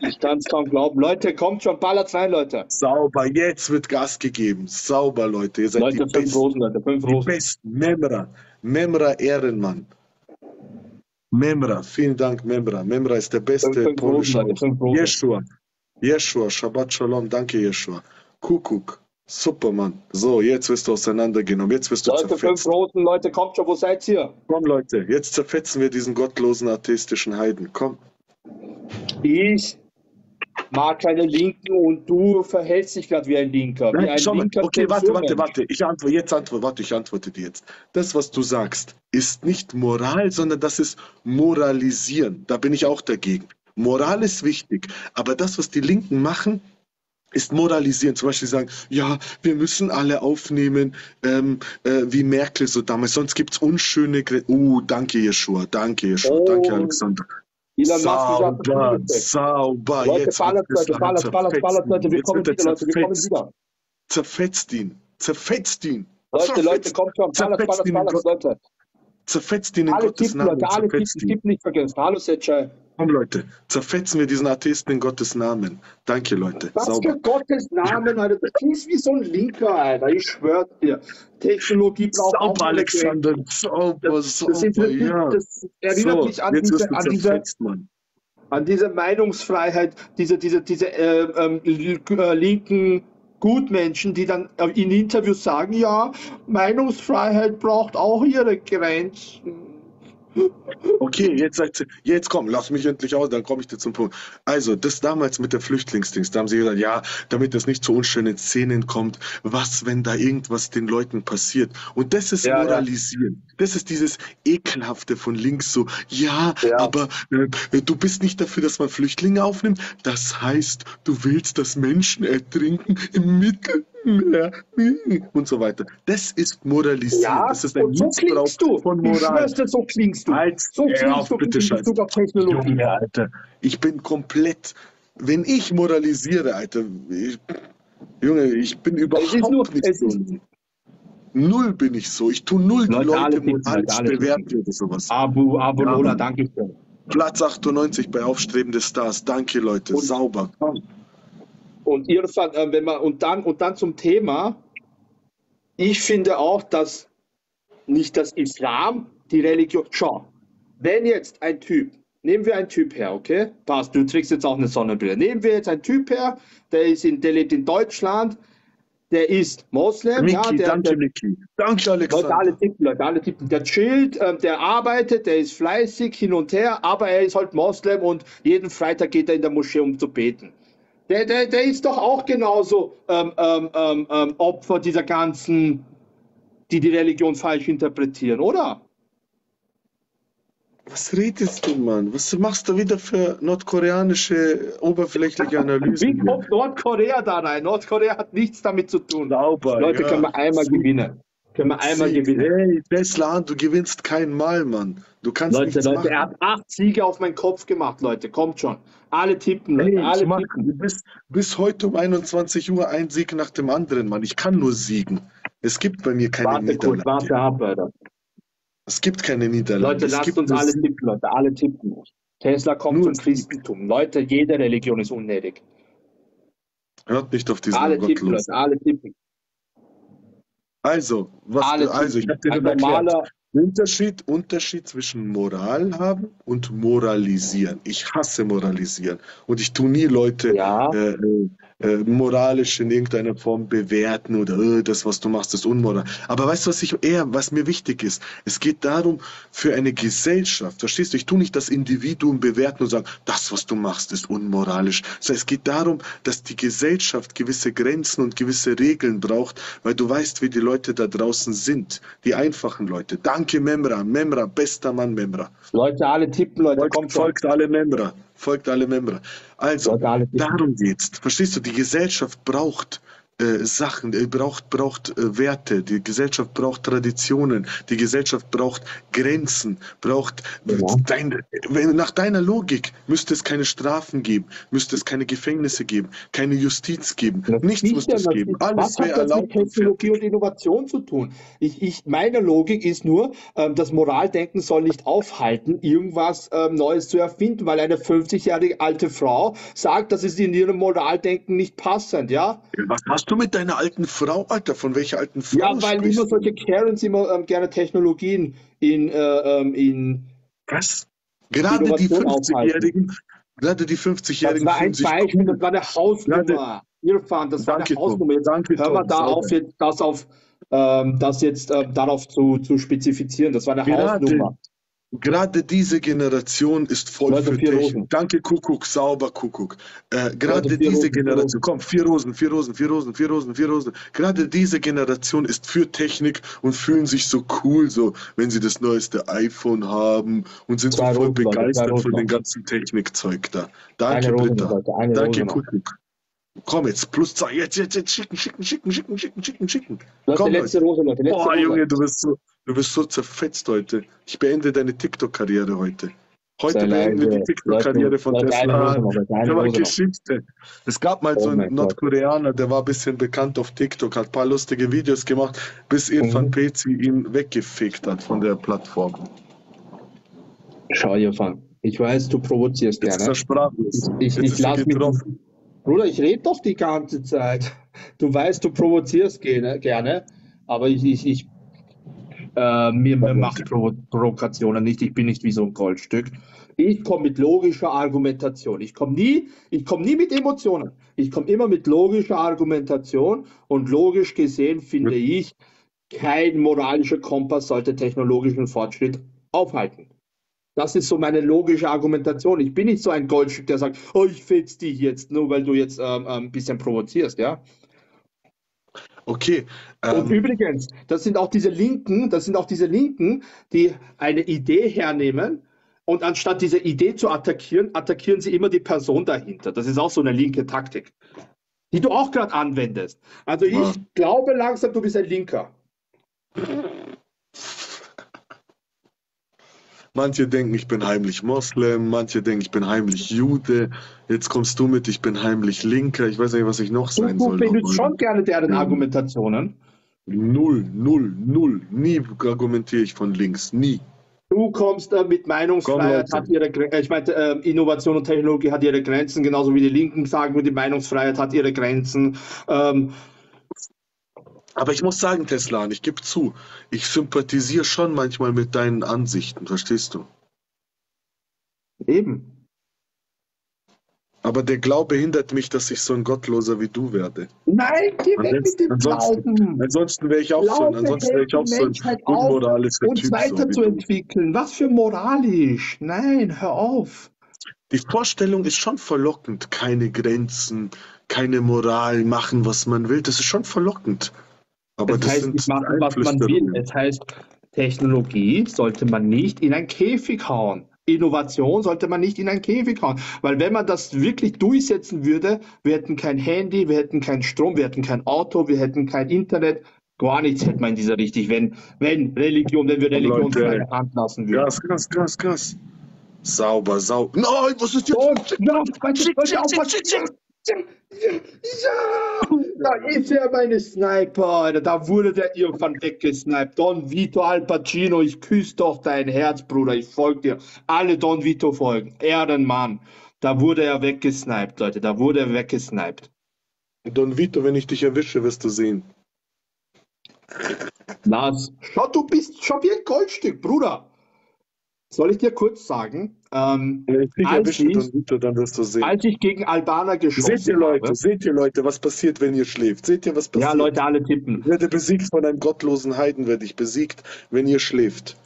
Ich kann es kaum glauben. Leute, kommt schon, ballert rein, Leute. Sauber, jetzt wird Gas gegeben. Sauber, Leute. Ihr seid Leute, die besten. Rosen, Leute, fünf Rosen. Die besten. Memra. Memra Ehrenmann. Memra, vielen Dank, Memra. Memra ist der beste fünf, fünf Polische. Rosen, Leute, Yeshua. Yeshua, Shabbat Shalom. Danke, Yeshua. Kuckuck. Super, Mann. So, jetzt wirst du auseinandergenommen. Jetzt wirst du Leute, zerfetzt. Fünf Roten, Leute, kommt schon, wo seid ihr? Komm, Leute, jetzt zerfetzen wir diesen gottlosen, atheistischen Heiden. Komm. Ich mag keine Linken und du verhältst dich gerade wie ein Linker. Wie Nein, ein schau Linker mal. Okay, warte, warte, warte. Ich antworte, jetzt antworte, warte, ich antworte dir jetzt. Das, was du sagst, ist nicht Moral, sondern das ist Moralisieren. Da bin ich auch dagegen. Moral ist wichtig, aber das, was die Linken machen, ist moralisieren. Zum Beispiel sagen, ja, wir müssen alle aufnehmen, ähm, äh, wie Merkel so damals, sonst gibt es unschöne Grenzen. Oh, danke, Yeshua, danke, Yeshua, oh. danke, Alexander. Elon sauber, sauber. Leute, jetzt ballert, Leute, ballert, ballert, ballert, Leute, wir kommen wieder, Leute, wir kommen wieder. Zerfetzt ihn, zerfetzt ihn. Leute, zerfetzt. Leute, kommt schon, ballert, ballert, ballert, Leute. Zerfetzt ihn in alle Gottes tippen, Namen. Leute, alle tippen, tippen nicht vergessen. Hallo, Setschei. Komm, Leute, zerfetzen wir diesen Atheisten in Gottes Namen. Danke, Leute. Was sauber. Für Gottes Namen, Alter? Du klingst wie so ein Linker, Alter. Ich schwör dir. Technologie braucht sauber, auch Alexander. Sauber, das, das sauber, ja. Das erinnert so, mich an diese, an, diese, an diese Meinungsfreiheit, diese, diese, diese äh, äh, linken Gutmenschen, die dann in Interviews sagen, ja, Meinungsfreiheit braucht auch ihre Grenzen. Okay, jetzt sagt sie, jetzt komm, lass mich endlich aus, dann komme ich dir zum Punkt. Also, das damals mit der Flüchtlingsdings, da haben sie gesagt, ja, damit das nicht zu unschönen Szenen kommt, was, wenn da irgendwas den Leuten passiert. Und das ist ja, Moralisieren. Ja. Das ist dieses Ekelhafte von links so, ja, ja. aber äh, du bist nicht dafür, dass man Flüchtlinge aufnimmt. Das heißt, du willst, dass Menschen ertrinken im Mittelmeer. Und so weiter. Das ist Moralisieren. Ja, das ist ein so klingst du. Von Moral. Ich schwör's, so klingst du. Als, so klingst auf, du bitte Scheiße. Junge, Alter. Ich bin komplett, wenn ich moralisiere, Alter, ich, Junge, ich bin überhaupt nur, nicht so. Ist, null bin ich so. Ich tue null die Leute moralisch bewerten oder sowas. Abu, Abu, ja, Lola, danke schön. Platz achtundneunzig bei Aufstrebende Stars. Danke, Leute. Und sauber. Komm. Und, ihr, wenn man, und, dann, und dann zum Thema, ich finde auch, dass nicht das Islam, die Religion, schau, wenn jetzt ein Typ, nehmen wir einen Typ her, okay, passt, du trägst jetzt auch eine Sonnenbrille, nehmen wir jetzt einen Typ her, der, ist in, der lebt in Deutschland, der ist Moslem, Mickey, ja, der, danke, der, danke, Alexander. Leute, alle tippen, Leute, alle tippen. Der chillt, ähm, der arbeitet, der ist fleißig, hin und her, aber er ist halt Moslem und jeden Freitag geht er in der Moschee, um zu beten. Der, der, der ist doch auch genauso ähm, ähm, ähm, Opfer dieser ganzen, die die Religion falsch interpretieren, oder? Was redest du, Mann? Was machst du wieder für nordkoreanische, oberflächliche Analysen? Wie kommt Nordkorea da rein? Nordkorea hat nichts damit zu tun. Sauber, Leute, ja. Können wir einmal Sieg. gewinnen. Können wir einmal Sieg. gewinnen. Hey, Tesla, du gewinnst kein Mal, Mann. Du kannst Leute, Leute, machen. Er hat acht Siege auf meinen Kopf gemacht, Leute, kommt schon. Alle tippen, Leute, hey, alle mach, tippen. Bis, bis heute um einundzwanzig Uhr ein Sieg nach dem anderen, Mann. Ich kann nur siegen. Es gibt bei mir keine warte, Niederlage. Warte, warte ab, Alter. Es gibt keine Niederlage. Leute, es lasst gibt uns alle Sieg. tippen, Leute, alle tippen. Tesla kommt nur zum Christentum. Sieg. Leute, jede Religion ist unnötig. Hört nicht auf diesen Alle tippen, Leute, alle tippen. Also, was, alle also tippen. ich hab dir das erklärt. Unterschied, Unterschied zwischen Moral haben und moralisieren. Ich hasse moralisieren und ich tue nie Leute ja. äh, äh, moralisch in irgendeiner Form bewerten oder äh, das, was du machst, ist unmoral. Aber weißt du, was ich eher, was mir wichtig ist? Es geht darum, für eine Gesellschaft, verstehst du? Ich tue nicht das Individuum bewerten und sagen, das, was du machst, ist unmoralisch. Also es geht darum, dass die Gesellschaft gewisse Grenzen und gewisse Regeln braucht, weil du weißt, wie die Leute da draußen sind, die einfachen Leute. Danke Memra, Memra, bester Mann Memra. Leute, alle tippen, Leute, folgt, kommt folgt alle Memra, folgt alle Memra. Also, Leute, alle darum geht's. Verstehst du, die Gesellschaft braucht äh, Sachen, äh, braucht, braucht äh, Werte, die Gesellschaft braucht Traditionen, die Gesellschaft braucht Grenzen, braucht, ja. dein, nach deiner Logik müsste es keine Strafen geben, müsste es keine Gefängnisse geben, keine Justiz geben, das nichts müsste es geben. Alles was hat das erlaubt, mit Technologie und Innovation zu tun? Ich, ich, meine Logik ist nur, ähm, das Moraldenken soll nicht aufhalten, irgendwas ähm, Neues zu erfinden, weil eine fünfzigjährige alte Frau sagt, das ist in ihrem Moraldenken nicht passend, ja? Was hast du mit deiner alten Frau, Alter? Von welcher alten Frau? Ja, weil immer solche Karens immer ähm, gerne Technologien in, äh, in was? Gerade die fünfzigjährigen, gerade die fünfzigjährigen. Das war ein Beispiel, das war eine Hausnummer. Irfan, das war eine Hausnummer. Jetzt hören wir da auf, jetzt das auf, ähm, das jetzt äh, darauf zu, zu spezifizieren. Das war eine Hausnummer. Gerade diese Generation ist voll Leute, für dich. Danke Kuckuck, sauber Kuckuck. Äh, gerade Leute, diese Rosen, Generation, komm, vier Rosen, vier Rosen, vier Rosen, vier Rosen, vier Rosen. Gerade diese Generation ist für Technik und fühlen sich so cool, so wenn sie das neueste iPhone haben und sind so voll Rosen, begeistert Rosen, von dem ganzen Technikzeug da. Danke Britta, danke Kuckuck. Komm jetzt, plus zwei, jetzt, jetzt, jetzt, schicken, schicken, schicken, schicken, schicken, schicken, schicken. Komm, die letzte Rose, Leute, die letzte Boah, Rose. Junge, du bist so... Du bist so zerfetzt heute. Ich beende deine TikTok-Karriere heute. Heute beenden wir die TikTok-Karriere von Tesla. Das war Geschichte. Es gab mal so einen Nordkoreaner, der war ein bisschen bekannt auf TikTok, hat ein paar lustige Videos gemacht, bis Irfan Pezi ihn weggefegt hat von der Plattform. Schau, Irfan. Ich weiß, du provozierst gerne. Jetzt ist er sprachlos. Ich, ich lasse mich getroffen. Bruder, ich rede doch die ganze Zeit. Du weißt, du provozierst gerne, aber ich... ich, ich Äh, mir mir macht Pro Provokationen nicht, ich bin nicht wie so ein Goldstück. Ich komme mit logischer Argumentation. Ich komme nie, ich komme nie mit Emotionen. Ich komme immer mit logischer Argumentation und logisch gesehen finde ich, kein moralischer Kompass sollte technologischen Fortschritt aufhalten. Das ist so meine logische Argumentation. Ich bin nicht so ein Goldstück, der sagt, oh, ich fetz dich jetzt, nur weil du jetzt ähm, ein bisschen provozierst, ja. Okay. Ähm, und übrigens, das sind auch diese Linken, das sind auch diese Linken, die eine Idee hernehmen und anstatt diese Idee zu attackieren, attackieren sie immer die Person dahinter. Das ist auch so eine linke Taktik, die du auch gerade anwendest. Also ich ja. glaube langsam, du bist ein Linker. Manche denken, ich bin heimlich Moslem, manche denken, ich bin heimlich Jude. Jetzt kommst du mit, ich bin heimlich Linker. Ich weiß nicht, was ich noch sein soll. Ich bin schon gerne deren Argumentationen. Null, null, null. Nie argumentiere ich von links, nie. Du kommst äh, mit Meinungsfreiheit, hat ihre, ich meine, äh, Innovation und Technologie hat ihre Grenzen, genauso wie die Linken sagen, die Meinungsfreiheit hat ihre Grenzen. Ähm, Aber ich muss sagen, Teslan, ich gebe zu, ich sympathisiere schon manchmal mit deinen Ansichten, verstehst du? Eben. Aber der Glaube hindert mich, dass ich so ein Gottloser wie du werde. Nein, geh weg mit dem Glauben. Ansonsten wäre ich auch so ein unmoralischer Typ. Uns weiterzuentwickeln. Was für moralisch? Nein, hör auf. Die Vorstellung ist schon verlockend. Keine Grenzen, keine Moral, machen, was man will. Das ist schon verlockend. Aber das, das heißt, sind nicht machen, was man will. Das heißt, Technologie sollte man nicht in einen Käfig hauen. Innovation sollte man nicht in einen Käfig hauen. Weil wenn man das wirklich durchsetzen würde, wir hätten kein Handy, wir hätten keinen Strom, wir hätten kein Auto, wir hätten kein Internet. Gar nichts hätte man in dieser Richtung, wenn, wenn Religion, wenn wir Religion frei anlassen würden. Krass, krass, krass, krass. Sauber, sauber. Nein, was ist jetzt? Ja, da ist ja meine Sniper, Alter. Da wurde der irgendwann weggesniped. Don Vito, Al Pacino, ich küsse doch dein Herz, Bruder. Ich folge dir. Alle Don Vito folgen. Ehrenmann. Da wurde er weggesniped, Leute. Da wurde er weggesniped. Don Vito, wenn ich dich erwische, wirst du sehen. Lars, schau, du bist schon wie ein Goldstück, Bruder. Soll ich dir kurz sagen, ähm, ja, als, ich, dann, dann wirst du sehen. Als ich gegen Albaner geschossen habe... Seht ihr Leute, habe, seht ihr Leute, was passiert, wenn ihr schläft? Seht ihr, was passiert? Ja, Leute, alle tippen. Ich werde besiegt von einem gottlosen Heiden, werde ich besiegt, wenn ihr schläft.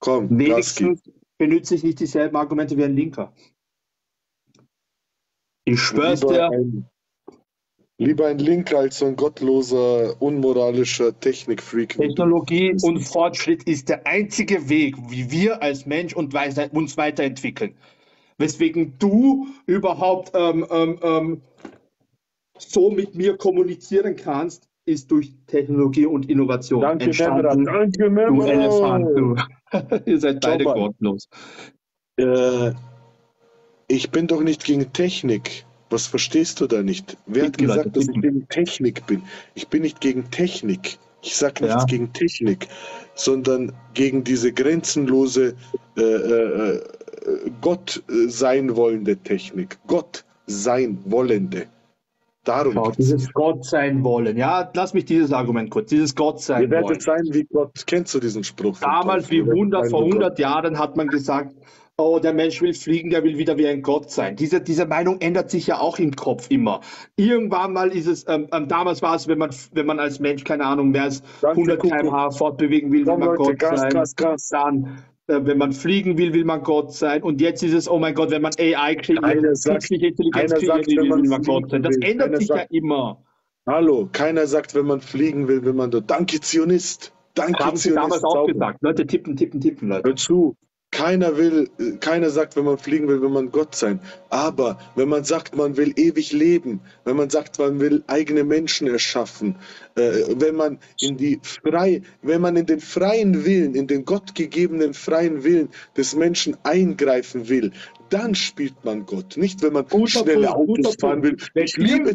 Komm, wenigstens benütze ich nicht dieselben Argumente wie ein Linker. Ich schwör's dir... Ein, lieber ein Linker als so ein gottloser, unmoralischer Technikfreak. Technologie und Fortschritt ist der einzige Weg, wie wir als Mensch und Weisheit uns weiterentwickeln. Weswegen du überhaupt ähm, ähm, ähm, so mit mir kommunizieren kannst, ist durch Technologie und Innovation. Danke, entstanden. Danke, du Elefant, du. Ihr seid beide gottlos. Äh, ich bin doch nicht gegen Technik. Was verstehst du da nicht? Wer hat gesagt, dass ich gegen Technik bin? Ich bin nicht gegen Technik. Ich sage nichts gegen Technik, sondern gegen diese grenzenlose äh, äh, Gott sein wollende Technik. Gott sein wollende. Darum genau, dieses es. Gott sein wollen. Ja, lass mich dieses Argument kurz. Dieses Gott sein wollen. Ihr werdet sein wie Gott. Kennst du diesen Spruch? Damals, wie hundert, vor hundert Jahren hat man gesagt, oh, der Mensch will fliegen, der will wieder wie ein Gott sein. Diese, diese Meinung ändert sich ja auch im Kopf immer. Irgendwann mal ist es, ähm, damals war es, wenn man, wenn man als Mensch, keine Ahnung, mehr als hundert Kilometer pro Stunde fortbewegen will, will man Gott sein. Dann, äh, wenn man fliegen will, will man Gott sein. Und jetzt ist es, oh mein Gott, wenn man A I kriegt, einer sagt, will man Gott sein. Das ändert sich ja immer. Hallo, keiner sagt, wenn man fliegen will, will man dort. Danke, Zionist. Danke, haben Sie damals auch gesagt. Leute, tippen, tippen, tippen, Leute. Hör zu. Keiner will, keiner sagt, wenn man fliegen will, will man Gott sein. Aber wenn man sagt, man will ewig leben, wenn man sagt, man will eigene Menschen erschaffen, äh, wenn man in die frei, wenn man in den freien Willen, in den gottgegebenen freien Willen des Menschen eingreifen will, dann spielt man Gott. Nicht, wenn man schnelle Autos fahren will. Ich liebe,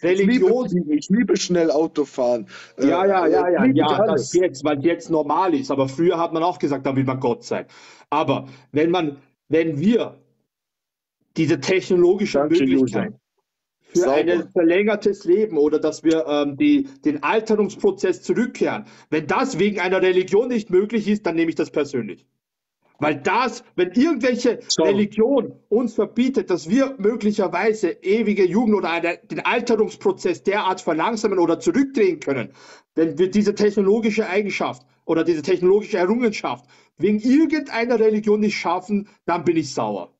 Religion, ich liebe schnell Autofahren. Ja, ja, ja, ja, ja, das jetzt, weil jetzt normal ist. Aber früher hat man auch gesagt, da will man Gott sein. Aber wenn man, wenn wir diese technologische Möglichkeit für ein verlängertes Leben oder dass wir ähm, die, den Alterungsprozess zurückkehren, wenn das wegen einer Religion nicht möglich ist, dann nehme ich das persönlich. Weil das, wenn irgendwelche so. Religion uns verbietet, dass wir möglicherweise ewige Jugend oder eine, den Alterungsprozess derart verlangsamen oder zurückdrehen können, wenn wir diese technologische Eigenschaft oder diese technologische Errungenschaft wegen irgendeiner Religion nicht schaffen, dann bin ich sauer.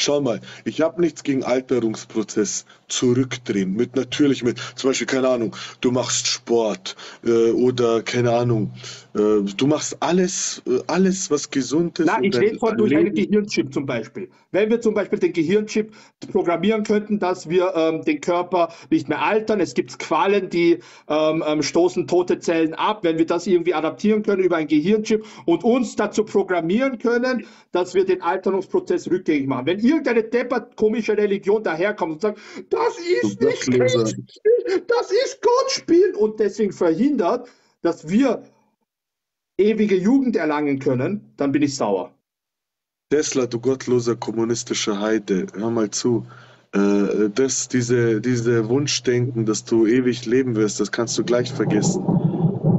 Schau mal, ich habe nichts gegen Alterungsprozess zurückdrehen. Mit natürlich, mit zum Beispiel, keine Ahnung, du machst Sport äh, oder keine Ahnung, äh, du machst alles, äh, alles, was gesund ist. Nein, ich rede von durch einen Gehirnchip zum Beispiel. Wenn wir zum Beispiel den Gehirnchip programmieren könnten, dass wir ähm, den Körper nicht mehr altern, es gibt Qualen, die ähm, ähm, stoßen tote Zellen ab, wenn wir das irgendwie adaptieren können über einen Gehirnchip und uns dazu programmieren können, dass wir den Alterungsprozess rückgängig machen. Wenn irgendeine deppert komische Religion daherkommt und sagt, das ist nicht Christlich, das ist Gottspiel und deswegen verhindert, dass wir ewige Jugend erlangen können, dann bin ich sauer. Tesla, du gottloser kommunistischer Heide, hör mal zu. Äh, das, diese, diese Wunschdenken, dass du ewig leben wirst, das kannst du gleich vergessen.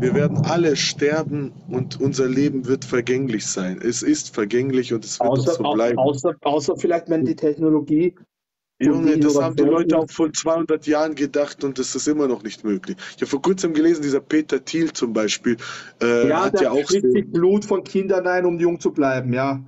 Wir werden alle sterben und unser Leben wird vergänglich sein. Es ist vergänglich und es wird außer, so bleiben. Außer, außer vielleicht, wenn die Technologie... Junge, das haben die Leute auch vor zweihundert Jahren gedacht und das ist immer noch nicht möglich. Ich habe vor kurzem gelesen, dieser Peter Thiel zum Beispiel... Äh, ja, der ja auch kriegt sich Blut von Kindern ein, um jung zu bleiben, ja.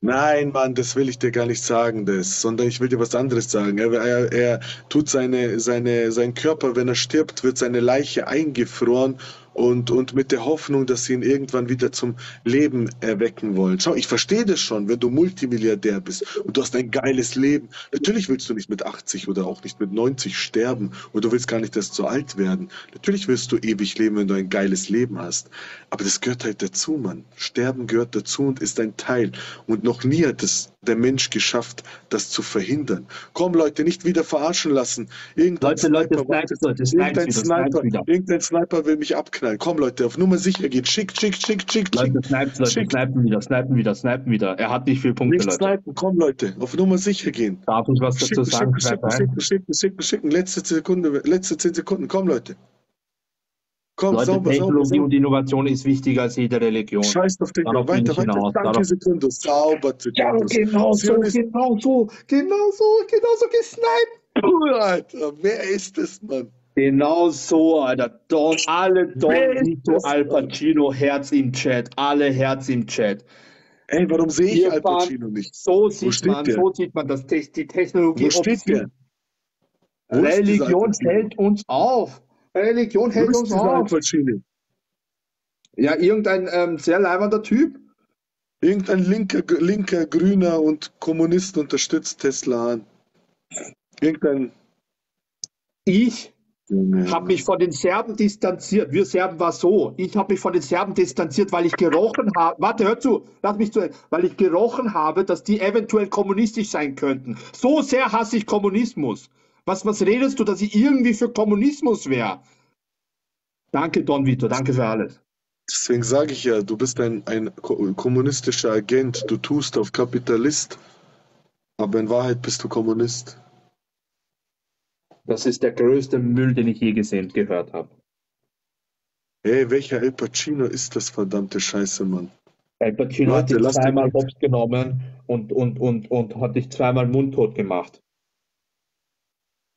Nein, Mann, das will ich dir gar nicht sagen, das, sondern ich will dir was anderes sagen. Er, er, er tut seine, seine, seinen Körper, wenn er stirbt, wird seine Leiche eingefroren und, und mit der Hoffnung, dass sie ihn irgendwann wieder zum Leben erwecken wollen. Schau, ich verstehe das schon, wenn du Multimilliardär bist und du hast ein geiles Leben. Natürlich willst du nicht mit achtzig oder auch nicht mit neunzig sterben und du willst gar nicht erst so alt werden. Natürlich willst du ewig leben, wenn du ein geiles Leben hast. Aber das gehört halt dazu, Mann. Sterben gehört dazu und ist ein Teil. Und noch nie hat es der Mensch geschafft, das zu verhindern. Komm, Leute, nicht wieder verarschen lassen. Irgendein Leute, Sniper, Leute, Leute, Leute, irgendein, Sniper, irgendein Sniper will mich abknallen. Komm, Leute, auf Nummer sicher geht. Schick, schick, schick, schick, Leute, snipen, Leute, snipen wieder, snipen wieder, snipen wieder. Er hat nicht viel Punkte, nicht Leute. Snipen. Komm, Leute, auf Nummer sicher gehen. Darf ich was dazu schicken, sagen? Schicken, schicken, schicken, schicken, schicken, schicken. Letzte Sekunde, letzte zehn Sekunden. Komm, Leute. Komm, Leute, sauber, Technologie sauber, und Innovation ist wichtiger als jede Religion. Scheiß auf den Darauf weiter, weiter, hinaus. danke Darauf. Sekunde, sauber zu ja, genau so, genau so, genau so, genau so gesniped, Alter, wer ist das, Mann? Genau so, Alter, Don, alle Don, Nito, Al Pacino, Herz im Chat, alle Herz im Chat. Ey, warum sehe ich Al Pacino nicht? So sieht man, der? so sieht man, dass die Technologie... Wo steht der? Wo Religion hält uns auf. Religion hält uns auf. Ja, irgendein ähm, sehr leibender Typ. Irgendein linker, linker, grüner und Kommunist unterstützt Tesla an. Irgendein... Ich ja. habe mich von den Serben distanziert. Wir Serben war so. Ich habe mich von den Serben distanziert, weil ich gerochen habe. Warte, hör zu. Lass mich zu. Weil ich gerochen habe, dass die eventuell kommunistisch sein könnten. So sehr hasse ich Kommunismus. Was, was redest du, dass ich irgendwie für Kommunismus wäre? Danke, Don Vito, danke für alles. Deswegen sage ich ja, du bist ein, ein kommunistischer Agent, du tust auf Kapitalist, aber in Wahrheit bist du Kommunist. Das ist der größte Müll, den ich je gesehen gehört habe. Ey, welcher Al Pacino ist das verdammte Scheiße, Mann? Al Pacino Warte, hat dich zweimal Hops genommen und, und, und, und hat dich zweimal mundtot gemacht.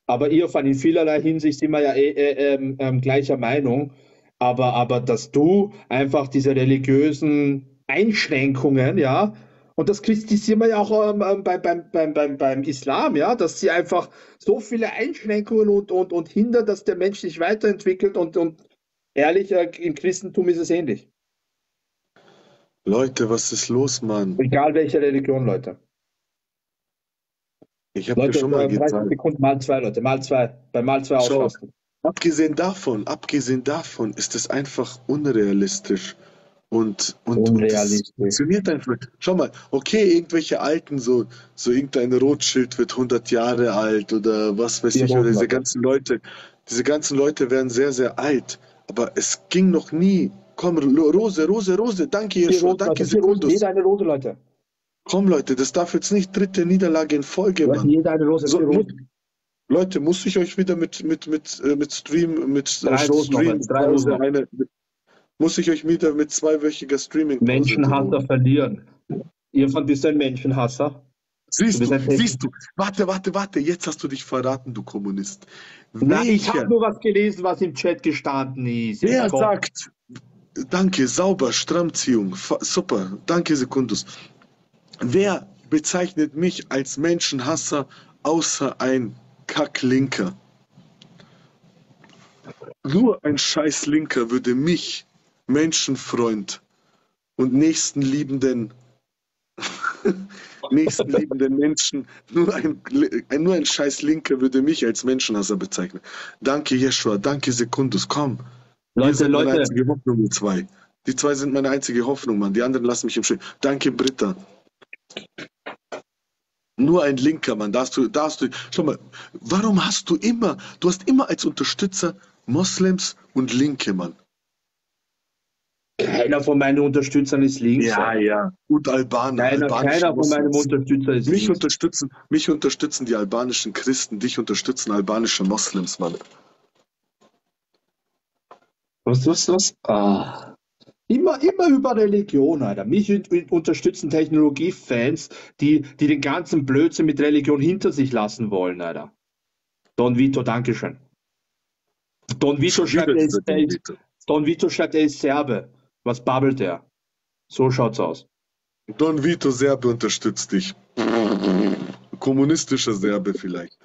Aber ihr von in vielerlei Hinsicht sind wir ja eh, eh, eh, eh, gleicher Meinung. Aber, aber dass du einfach diese religiösen Einschränkungen, ja, und das kritisieren wir ja auch ähm, beim, beim, beim, beim, beim Islam, ja, dass sie einfach so viele Einschränkungen und, und, und hindern, dass der Mensch sich weiterentwickelt. Und, und ehrlich, im Christentum ist es ähnlich. Leute, was ist los, Mann? Egal welche Religion, Leute. Ich habe dir schon mal gezeigt. Sekunden mal zwei, Leute, mal zwei, bei mal zwei auslassen. Abgesehen davon, abgesehen davon ist es einfach unrealistisch und und, unrealistisch. und funktioniert einfach. Schau mal, okay, irgendwelche alten so so irgendein Rothschild wird hundert Jahre alt oder was weiß ich oder diese ganzen Leute, diese ganzen Leute werden sehr sehr alt, aber es ging noch nie. Komm, Rose, Rose, Rose, danke ihr schon, danke Sekundus. Jeder eine Rose, Leute. Komm, Leute, das darf jetzt nicht dritte Niederlage in Folge machen. Jeder eine Rose, so, muss, Leute, muss ich euch wieder mit, mit, mit, mit Stream, mit drei Rosen, Stream, drei Rosen. Eine, mit, muss ich euch wieder mit zweiwöchiger Streaming... Menschenhasser verlieren. Ihr von bist ein Menschenhasser. Siehst du, du siehst du, warte, warte, warte, jetzt hast du dich verraten, du Kommunist. Na, ich habe nur was gelesen, was im Chat gestanden ist. Wer sagt, danke, sauber, Strammziehung, super, danke, Sekundus. Wer bezeichnet mich als Menschenhasser außer ein Kacklinker? Nur ein Scheißlinker würde mich, Menschenfreund und nächstenliebenden, nächstenliebenden Menschen, nur ein, nur ein Scheißlinker würde mich als Menschenhasser bezeichnen. Danke, Jeschua, danke, Sekundus, komm. Leute, Leute. Meine einzige Hoffnung, die zwei. Die zwei sind meine einzige Hoffnung, Mann. Die anderen lassen mich im Stich. Danke, Britta. Nur ein Linker, Mann, darfst du, darfst du, schau mal, warum hast du immer, du hast immer als Unterstützer Moslems und Linke, Mann. Keiner von meinen Unterstützern ist links. Ja, ja. Und Albaner. Keiner, keiner von meinen Unterstützern ist links. Mich unterstützen, mich unterstützen die albanischen Christen, dich unterstützen albanische Moslems, Mann. Was, was, was? Ah. Immer, immer über Religion, Alter. Mich unterstützen Technologiefans, die, die den ganzen Blödsinn mit Religion hinter sich lassen wollen, Alter. Don Vito, Dankeschön. Don Vito schreibt, er ist, Don Vito. Don Vito schreibt, er ist Serbe. Was babbelt er? So schaut's aus. Don Vito, Serbe unterstützt dich. Kommunistischer Serbe vielleicht.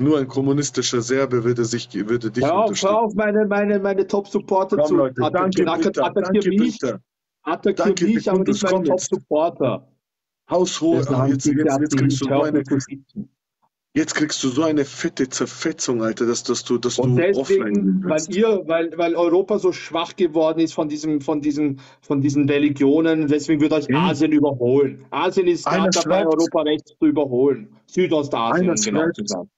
Nur ein kommunistischer Serbe würde, sich, würde dich hör unterstützen. Hör auf, meine, meine, meine Top-Supporter zu attackieren. Attackiere mich, attackiere mich, aber nicht meine Top-Supporter. Haushohe, ah, jetzt, jetzt, jetzt, kriegst du meine, jetzt kriegst du so eine fette Zerfetzung, Alter, dass, dass du, dass Und du deswegen, offline bist. Weil, ihr, weil, weil Europa so schwach geworden ist von, diesem, von, diesem, von diesen Religionen, deswegen wird euch Asien hm. überholen. Asien ist gerade dabei, Europa rechts zu überholen. Südostasien, genau zu sagen.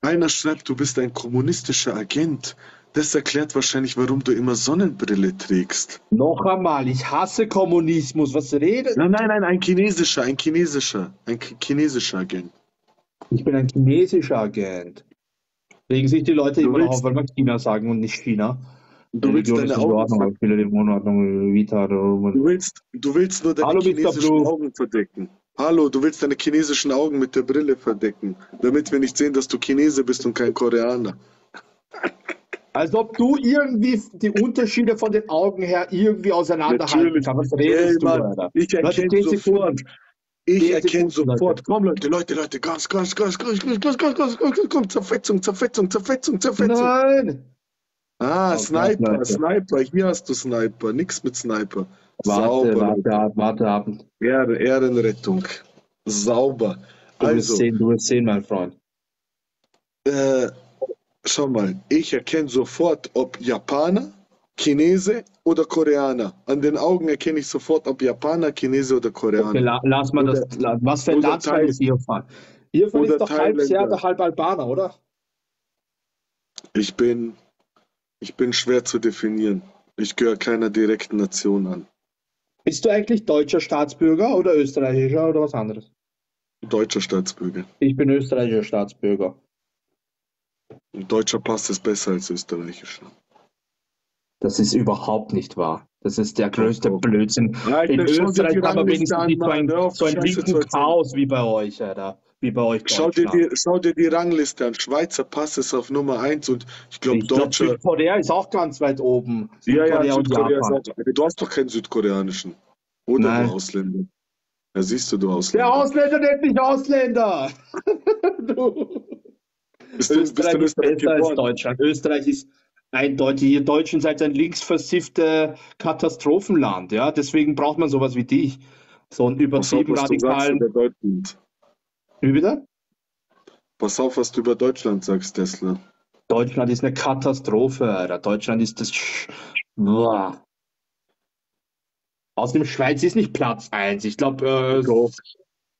Einer schreibt, du bist ein kommunistischer Agent. Das erklärt wahrscheinlich, warum du immer Sonnenbrille trägst. Noch einmal, ich hasse Kommunismus. Was redest du? Nein, nein, nein, ein chinesischer, ein chinesischer, ein chinesischer Agent. Ich bin ein chinesischer Agent. Regen sich die Leute immer auf, weil wir China sagen und nicht China. Du willst deine Augen verdecken. Du willst, du willst nur deine Hallo, chinesischen Augen verdecken. Hallo, du willst deine chinesischen Augen mit der Brille verdecken, damit wir nicht sehen, dass du Chinese bist und kein Koreaner. Als ob du irgendwie die Unterschiede von den Augen her irgendwie auseinanderhalten kannst. Was redest hey, du, Mann, ich erkenne sofort. Ich erkenne sofort. Komm, Leute, Leute, Leute, Gas, Gas, Gas, Gas, Gas, Gas, Gas, Gas, Gas, komm, Zerfetzung, Zerfetzung, Zerfetzung, Zerfetzung. Nein! Ah, oh, Sniper, Gott, Sniper, hier hast du Sniper, nix mit Sniper. Warte, sauber. Warte, warte, Abend. Ehre, Ehrenrettung. Sauber. Du also, wirst sehen, du wirst sehen, mein Freund. Äh, schau mal, ich erkenne sofort, ob Japaner, Chinese oder Koreaner. An den Augen erkenne ich sofort, ob Japaner, Chinese oder Koreaner. Okay, la, lass mal oder, das. La, was für ein Landfall ist Ihr Fall? Ihr Fall ist doch halb Serbe, halb Albaner, oder? Ich bin. Ich bin schwer zu definieren. Ich gehöre keiner direkten Nation an. Bist du eigentlich deutscher Staatsbürger oder österreichischer oder was anderes? Deutscher Staatsbürger. Ich bin österreichischer Staatsbürger. Ein deutscher Pass ist besser als österreichischer. Das ist überhaupt nicht wahr. Das ist der größte Blödsinn. Nein, in Österreich aber wenigstens nicht so ein, so ein linken Chaos wie bei euch, Alter. Wie bei euch. Schau dir, die, schau dir die Rangliste an. Schweizer Pass ist auf Nummer eins und ich glaube, Deutscher. Glaub, Südkorea ist auch ganz weit oben. Südkorea ja, ja, Südkorea ist auch. Du hast doch keinen südkoreanischen. Oder Nein. Du Ausländer. Da siehst du, du Ausländer. Der Ausländer nennt mich Ausländer. du. Bist du, Österreich bist du ist besser als Deutschland. Österreich ist eindeutig. Ihr Deutschen seid ein linksversiffte Katastrophenland. Ja? Deswegen braucht man sowas wie dich. So einen übertrieben radikalen. Wie bitte? Pass auf, was du über Deutschland sagst, Tesla. Deutschland ist eine Katastrophe, Alter. Deutschland ist das... Sch Boah. Außerdem Schweiz ist nicht Platz eins. Ich glaube, äh,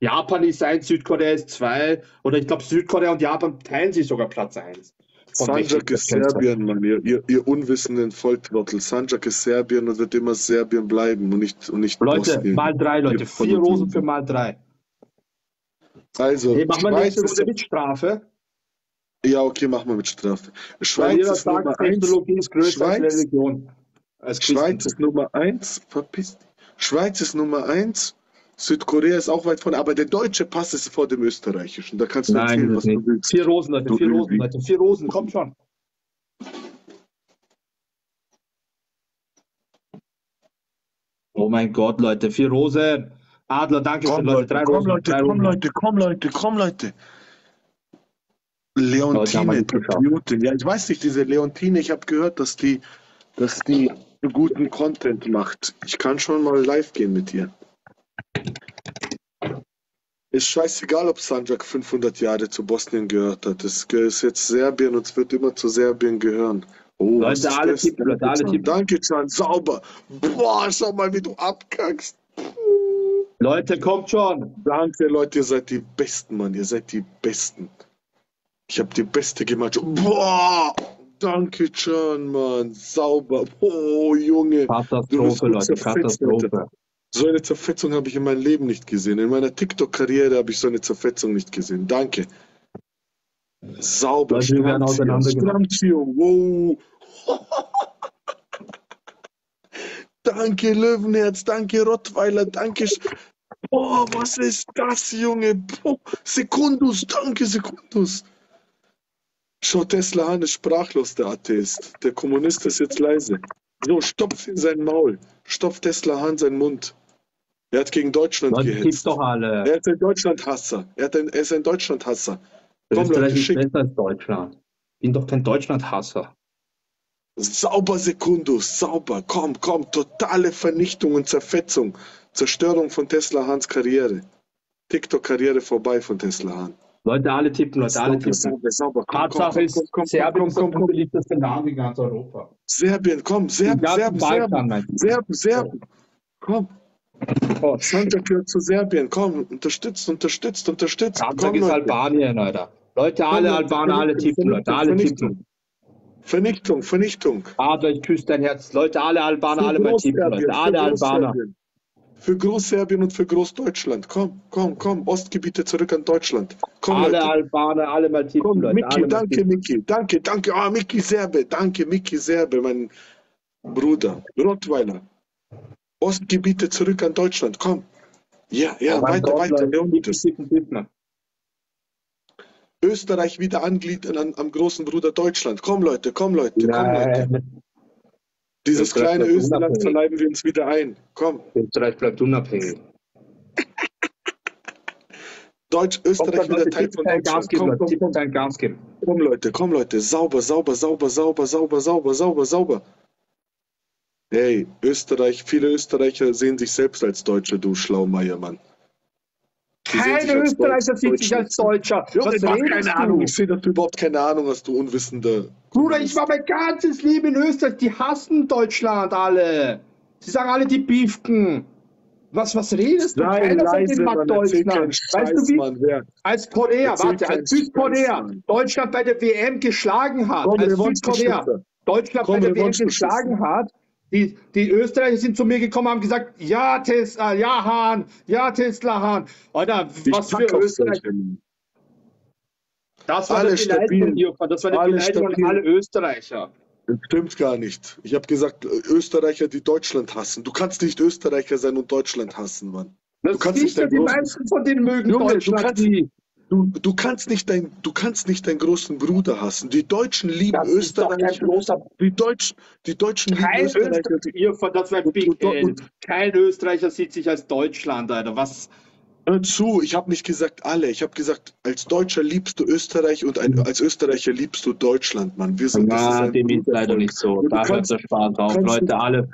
Japan ist eins, Südkorea ist zwei. Oder ich glaube, Südkorea und Japan teilen sich sogar Platz eins. Sandjak ist Serbien, Mann. Ihr, ihr, ihr unwissenden Volltrottel. Sandjak ist Serbien und wird immer Serbien bleiben und nicht... Und nicht Leute, Bosnien. Mal drei, Leute. Vier Rosen für mal drei. Also, hey, machen wir nächste Runde mit Strafe? Ja, okay, machen wir mit Strafe. Schweiz ist sagt, Nummer eins. Schweiz, als Schweiz ist Nummer eins. Verpiss dich. Schweiz ist Nummer eins. Südkorea ist auch weit vorne, aber der deutsche Pass ist vor dem österreichischen. Da kannst du Nein, erzählen, was nicht. Du willst. Vier Rosen, Leute, vier Rosen, Leute, vier Rosen, kommt schon. Oh mein Gott, Leute, vier Rosen. Adler, danke schön, Leute. Drei komm, Rosen, Leute, drei komm, Leute, komm, Leute, komm, Leute. Leontine, Patriotin. Ja, ich weiß nicht, diese Leontine, ich habe gehört, dass die, dass die guten Content macht. Ich kann schon mal live gehen mit ihr. Ist scheißegal, ob Sandjak fünfhundert Jahre zu Bosnien gehört hat. Es ist jetzt Serbien und es wird immer zu Serbien gehören. Oh, Leute, alle Tippen, Leute, alle Tippen. Danke, Can, sauber. Boah, schau mal, wie du abkackst. Leute, kommt schon! Danke, Leute, ihr seid die Besten, Mann. Ihr seid die Besten. Ich habe die Beste gemacht. Boah! Danke, John, Mann. Sauber. Oh, Junge. Katastrophe, Leute. Katastrophe. So eine Zerfetzung habe ich in meinem Leben nicht gesehen. In meiner TikTok-Karriere habe ich so eine Zerfetzung nicht gesehen. Danke. Sauber. Leute, wir werden auseinandergenommen. Wow. Danke, Löwenherz, danke, Rottweiler, danke. Boah, was ist das, Junge? Boah, Sekundus, danke, Sekundus. Schau Tesla an, ist sprachlos, der Atheist. Der Kommunist ist jetzt leise. So, stopf in sein Maul. Stopf Tesla an seinen Mund. Er hat gegen Deutschland Leute, gehetzt. Doch alle. Er ist ein Deutschlandhasser. Er, hat ein, er ist ein Deutschlandhasser. Komm, Leute, schick. Besser als Deutschland. Ich bin doch kein Deutschlandhasser. Sauber, Sekundus, sauber, komm, komm, totale Vernichtung und Zerfetzung. Zerstörung von Tesla Hahns Karriere. TikTok-Karriere vorbei von Tesla Hahn. Leute, alle tippen, Leute, alle tippen. Sauber, sauber, komm, Tatsache ist, Serbien ist der beliebteste Name in ganz Europa. Serbien, komm, Serben, Serben, Serben, Serben, Serben, komm. Sandjak gehört zu Serbien, komm, unterstützt, unterstützt, unterstützt. Sandjak ist Albanien, Alter. Leute, alle Albaner, alle tippen, Leute, alle tippen. Vernichtung, Vernichtung. Adler, ich küsse dein Herz. Leute, alle Albaner, für alle bei Team, Leute, alle Albaner. Für Großserbien und für Großdeutschland. Komm, komm, komm. Ostgebiete zurück an Deutschland. Komm, alle Leute. Albaner, alle Maltipen, Leute. Miki, danke, Miki. Danke, danke. Ah, Miki Serbe. Danke, Miki Serbe. Mein Bruder, Rottweiler, Ostgebiete zurück an Deutschland, komm. Ja, ja, weiter, weiter. Österreich wieder angliedern an, am großen Bruder Deutschland. Komm, Leute, komm, Leute, komm, Leute. Dieses kleine Österreich verleiben wir uns wieder ein. Komm. Österreich bleibt unabhängig. Deutsch, Österreich wieder Teil von Deutschland. Komm, komm, komm, Leute, komm, Leute. Sauber, sauber, sauber, sauber, sauber, sauber, sauber, sauber. Hey, Österreich, viele Österreicher sehen sich selbst als Deutsche, du Schlaumeiermann. Kein Österreicher sieht sich als Deutscher. Ja, was keine Ahnung. Ich sehe, dass du überhaupt keine Ahnung hast, du Unwissender. Bruder, ich war mein ganzes Leben in Österreich. Die hassen Deutschland alle. Sie sagen alle die Biefken. Was, was redest du? Nein, keiner leise, von denen mag Deutschland. Scheiß, weißt du wie? Mann, ja. Als Korea, erzähl warte, als Südkorea Deutschland bei der W M geschlagen hat. Komm, als Südkorea Deutschland Komm, bei der W M geschlagen hat. Die, die Österreicher sind zu mir gekommen und haben gesagt, ja, Tesla, ja, Hahn, ja, Tesla, Hahn. Alter, was für Österreicher. Das war eine Beleidigung, das war eine Beleidigung an alle Österreicher. Das stimmt gar nicht. Ich habe gesagt, Österreicher, die Deutschland hassen. Du kannst nicht Österreicher sein und Deutschland hassen, Mann. Das du kannst nicht dein die meisten von denen mögen Junge, Deutschland. Du kannst nie. Du, du, kannst nicht dein, du kannst nicht deinen großen Bruder hassen. Die Deutschen lieben Österreich. Die, Deutsch, die Deutschen kein lieben Österreich. Österreicher. Das war Big und, und, und. Kein Österreicher sieht sich als Deutschland, Alter. Was? Hör zu, ich habe nicht gesagt alle. Ich habe gesagt, als Deutscher liebst du Österreich und ein, als Österreicher liebst du Deutschland, Mann. Wir sind, ja, das ist dem ist leider nicht so. Da hört der Spaß auf, Leute, alle.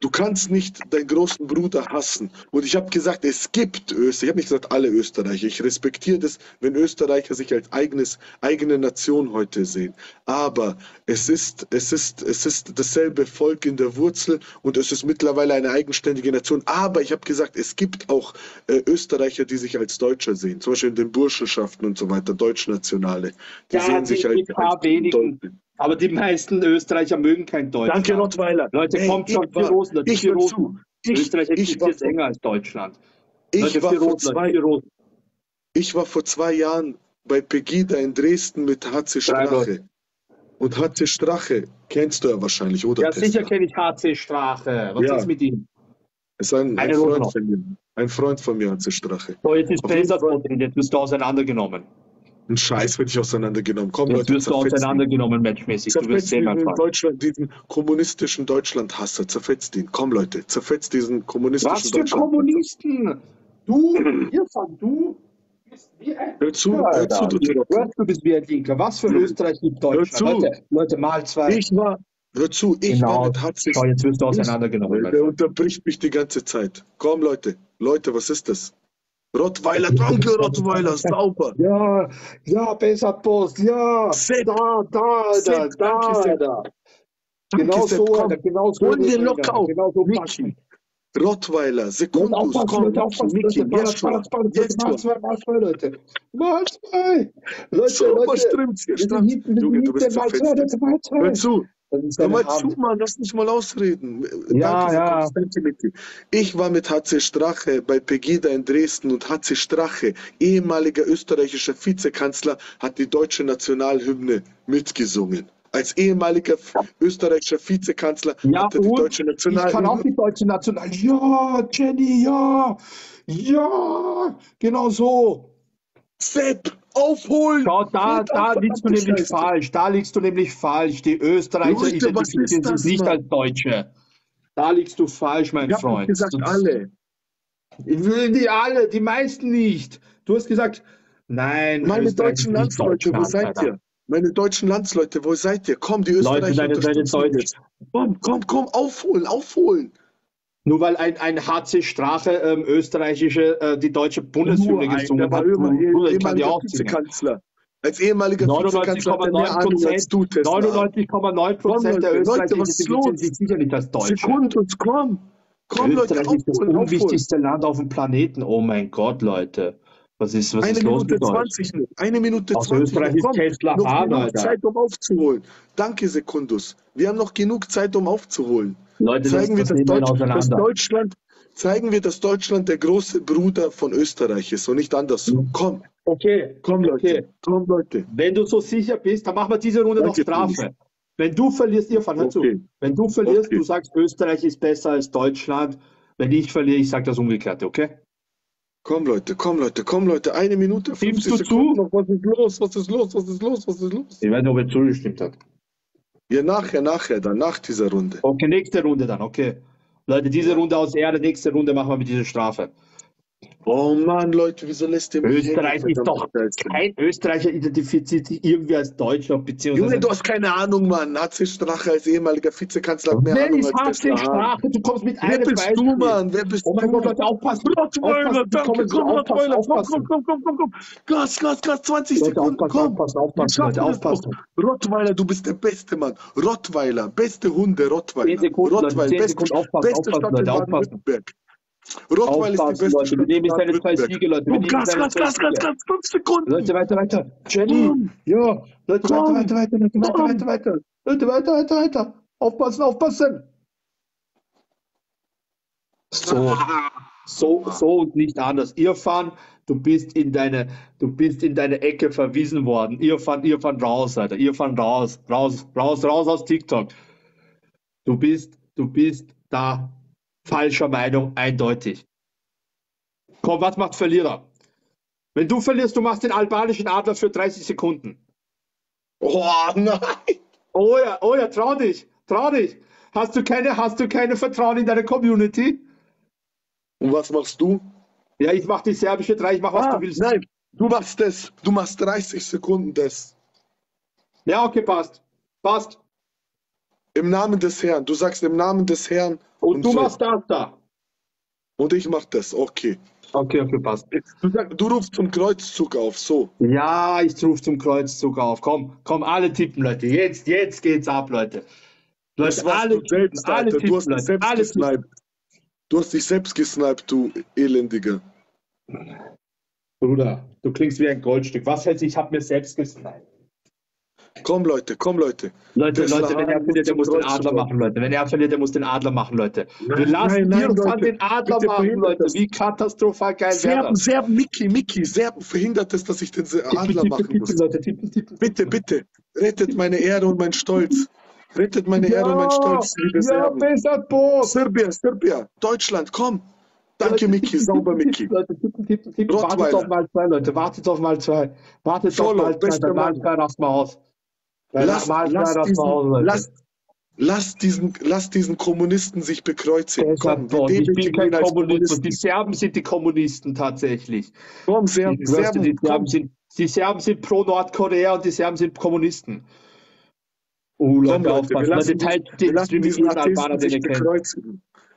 Du kannst nicht deinen großen Bruder hassen. Und ich habe gesagt, es gibt Österreicher. Ich habe nicht gesagt, alle Österreicher. Ich respektiere das, wenn Österreicher sich als eigenes, eigene Nation heute sehen. Aber es ist, es ist, es ist dasselbe Volk in der Wurzel und es ist mittlerweile eine eigenständige Nation. Aber ich habe gesagt, es gibt auch äh, Österreicher, die sich als Deutscher sehen. Zum Beispiel in den Burschenschaften und so weiter, Deutschnationale. Die ja, sehen die, sich als, als Deutsche. Aber die meisten Österreicher mögen kein Deutsch. Danke, Rottweiler. Leute, hey, kommt schon, vier Rosen. Ich vier Rosen. Ich, Österreich existiert jetzt enger als Deutschland. Ich, Leute, war vor zwei, ich war vor zwei Jahren bei Pegida in Dresden mit H C Strache. Und H C Strache kennst du ja wahrscheinlich, oder? Ja, Tesla? Sicher kenne ich H C Strache. Was ja. ist mit ihm? Es ist ein, ein, Freund von mir. ein Freund von mir, H C Strache. So, jetzt ist Peter drin, jetzt wirst du auseinandergenommen. Ein Scheiß wird dich auseinandergenommen. Komm, Leute, wirst du auseinandergenommen, matchmäßig. Du wirst selber in Deutschland diesen kommunistischen Deutschlandhasser. Zerfetzt ihn. Komm, Leute, zerfetzt diesen kommunistischen Deutschlandhasser. Was für Kommunisten? Du, Irfan, du bist wie ein Linker. Hör zu, hör zu, du Linker. Du bist wie ein Linker. Was für Österreich gibt Deutschland? Leute, Leute, mal zwei. Ich war, hör zu, ich war mit H C. Schau, jetzt wirst du auseinandergenommen. Der unterbricht mich die ganze Zeit. Komm, Leute, Leute, was ist das? Rottweiler, danke Rottweiler, sauber. Ja, ja, besser Post, ja. Sepp, da, da, Sepp, da, danke, da. Genau so, genau so. Und den Lockout, genau so Michi. Rottweiler, Sekundus, komm, Michi, jetzt schon. Jetzt schon. Mal zwei, mal zwei, Leute. Mal zwei. Leute, Leute. Junge, du bist zerfetzt. Hör zu. Hör mal zu, Mann, lass mich mal ausreden. Ja, Danke, ja. Ich war mit H C Strache bei Pegida in Dresden und H C Strache, ehemaliger österreichischer Vizekanzler, hat die deutsche Nationalhymne mitgesungen. Als ehemaliger österreichischer Vizekanzler ja, hat er die deutsche Nationalhymne. Ich kann auch die deutsche Nationalhymne. Ja, Jenny, ja, ja, genau so. Sepp! Aufholen! Schau, da, da liegst du nämlich Scheiße. falsch. Da liegst du nämlich falsch. Die Österreicher Leute, identifizieren das, sich nicht Mann? als Deutsche. Da liegst du falsch, mein ich Freund. Ich habe gesagt, das alle. Ich will die alle, die meisten nicht. Du hast gesagt, nein. Meine deutschen Landsleute, wo seid Alter. ihr? Meine deutschen Landsleute, wo seid ihr? Komm, die Österreicher Leute, deine, deine Komm, komm, komm, aufholen, aufholen. Nur weil ein, ein H C Strache ähm, österreichische, äh, die deutsche Bundeshymne gesungen hat. Ich kann die auch singen. Als ehemaliger Vizekanzler hat er mehr Ahnung als du, Tesla. neunundneunzig Komma neun Prozent der Österreicher sind sich sicher nicht als Deutsche. Sekundus, komm. Komm, Leute, Österreich ist das unwichtigste Land auf dem Planeten. Oh mein Gott, Leute. Was ist, was ist los mit euch? Eine Minute zwanzig. Aus Österreich ist Tesla hart, Alter. Zeit, um aufzuholen. Danke, Sekundus. Wir haben noch genug Zeit, um aufzuholen. Leute, zeigen das, wir, das Deutsch, das Deutschland, zeigen wir, dass Deutschland der große Bruder von Österreich ist und nicht andersrum. Komm, okay, komm, Leute. Okay. Komm, Leute. Wenn du so sicher bist, dann machen wir diese Runde Danke noch Strafe. Wenn du verlierst, ihr fangt dazu. Okay. Wenn du verlierst, okay. du sagst, Österreich ist besser als Deutschland. Wenn ich verliere, ich sage das Umgekehrte, okay? Komm, Leute, komm, Leute, komm, Leute. Eine Minute, fünfzig Sekunden noch. Was ist los, was ist los, was ist los, was ist los? Ich weiß nicht, ob er zugestimmt hat. Ja, nachher, nachher, dann, nach dieser Runde. Okay, nächste Runde dann, okay. Leute, diese Runde aus Erde, nächste Runde machen wir mit dieser Strafe. Oh Mann, Leute, wieso lässt ihr mich? Österreich ist doch kein Österreicher identifiziert sich irgendwie als Deutscher, beziehungsweise... Junge, du hast keine Ahnung, Mann. H C Strache als ehemaliger Vizekanzler hat mehr Wer Ahnung ist als H C Strache? Du kommst mit einem Wer bist Beispiel. du, Mann? Wer bist du? Oh mein Gott, Leute, aufpassen. Komm, komm, komm, komm. Gas, Gas, Gas, zwanzig Sekunden, komm. Aufpassen, aufpassen, Leute, aufpassen. Rottweiler, du bist der Beste, Mann. Rottweiler, beste Hunde, Rottweiler. zehn Sekunden, Rottweiler, beste Stadt in Baden-Württemberg. Rottweil ist die beste Stadt. Wir nehmen jetzt deine zwei Siege, Leute. Oh, Gas, Gas, Gas, Gas, Gas, fünf Sekunden. Leute, weiter, weiter. Jenny, ja. Leute, weiter, weiter, weiter, Leute, weiter, weiter, weiter. Leute, weiter, weiter, weiter. Aufpassen, aufpassen. So, so, so und nicht anders. Irfan, du bist in deine, du bist in deine Ecke verwiesen worden. Irfan, Irfan raus, Alter. Irfan raus, raus, raus, raus aus TikTok. Du bist, du bist da. Falscher Meinung, eindeutig. Komm, was macht Verlierer? Wenn du verlierst, du machst den albanischen Adler für dreißig Sekunden. Oh nein! Oh ja, oh ja, trau dich, trau dich. Hast du keine, hast du keine Vertrauen in deine Community? Und was machst du? Ja, ich mach die serbische drei, ich mach was ah, du willst. Nein, du machst das, du machst dreißig Sekunden das. Ja, okay, passt, passt. Im Namen des Herrn, du sagst im Namen des Herrn. Und, und du so. machst das da. Und ich mach das, okay. Okay, okay, passt. Du, du rufst zum Kreuzzug auf, so. Ja, ich ruf zum Kreuzzug auf. Komm, komm, alle tippen, Leute. Jetzt, jetzt geht's ab, Leute. Leute, das warst alle, du selbst, tippen, alle tippen, du hast Leute. dich selbst alle gesniped. Tippen. Du hast dich selbst gesniped, du Elendiger. Bruder, du klingst wie ein Goldstück. Was heißt, ich hab mir selbst gesniped? Komm, Leute, komm, Leute. Leute, Tesla Leute, wenn er verliert, der muss den Adler machen, Leute. Wenn er verliert, der muss den Adler machen, Leute. Wir lassen nein, nein, Leute. den Adler Bitte machen, Leute. Das. Wie katastrophal geil wäre das. Serben, Miki, Miki, Serben verhindert es, dass ich den Adler bitte, bitte, machen bitte, muss. Leute, bitte, bitte. bitte, bitte, rettet meine Ehre und mein Stolz. Rettet meine ja, Ehre und mein Stolz, liebe ja, Serben. Serbia, Serbia, Deutschland, komm. Danke, Leute, Miki, sauber, Miki. Leute, tippen, tippen, tippen. Wartet auf mal zwei, Leute, wartet auf mal zwei. Wartet Solo, auf mal zwei, dann mal zwei, lasst mal aus. Lass, mal, lass, diesen, Hause, lass, lass, diesen, lass diesen Kommunisten sich bekreuzigen. Komm, Komm, ich bin kein Kommunist. Kommunisten. Die Serben sind die Kommunisten tatsächlich. Komm, Serben, die, Serben, die, Serben sind, die Serben sind pro Nordkorea und die Serben sind Kommunisten. Oh, Leute, Leute, aufpassen. Wir lassen, Leute, wir lassen diesen Atheisten sich bekreuzigen.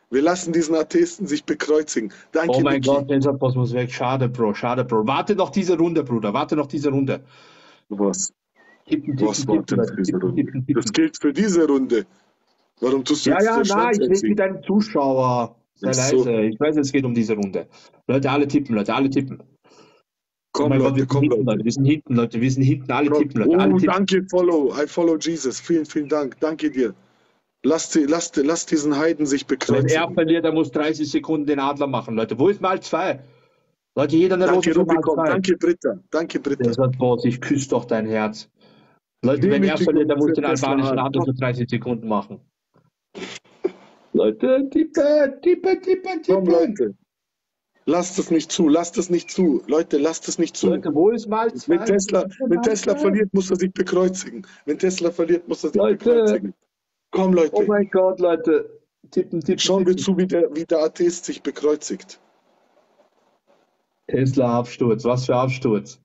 Wir lassen diesen Atheisten sich bekreuzigen. Danke, oh mein Niki. Gott, der Post muss weg. Schade, Bro, schade, Bro. Warte noch diese Runde, Bruder. Warte noch diese Runde. Was? Tippen, tippen, Was tippen, tippen, tippen, tippen, tippen, tippen. Das gilt für diese Runde. Warum tust du ja, jetzt ja, so nein, ich rede mit einem Zuschauer. Sei so. leise. Ich weiß, es geht um diese Runde. Leute, alle tippen, Leute, alle tippen. Komm, oh Leute, Gott, wir komm, hinten, Leute. Wir sind hinten, Leute, wir sind hinten, alle komm. tippen, Leute. Alle oh, tippen. Danke, follow. I follow Jesus. Vielen, vielen Dank. Danke dir. Lass, die, lass, lass diesen Heiden sich bekreuzigen. Wenn er verliert, er muss dreißig Sekunden den Adler machen, Leute. Wo ist mal zwei? Leute, jeder eine Runde. Danke, Britta. Danke, Britta. Das hat Boss, ich küsse doch dein Herz. Leute, wenn er verliert, dann muss den albanischen Adler für dreißig Sekunden machen. Leute, tippe, tippe, tippe, tippe. Komm, Leute. Lasst es nicht zu, lasst es nicht zu. Leute, lasst es nicht zu. Leute, wo ist mal zwei? Wenn Tesla, wenn Tesla verliert, muss er sich bekreuzigen. Wenn Tesla verliert, muss er sich Leute. bekreuzigen. Komm, Leute. Oh mein Gott, Leute. Tippen, tippen. Schauen tippen. wir zu, wie der, wie der Atheist sich bekreuzigt. Tesla-Absturz. Was für Absturz.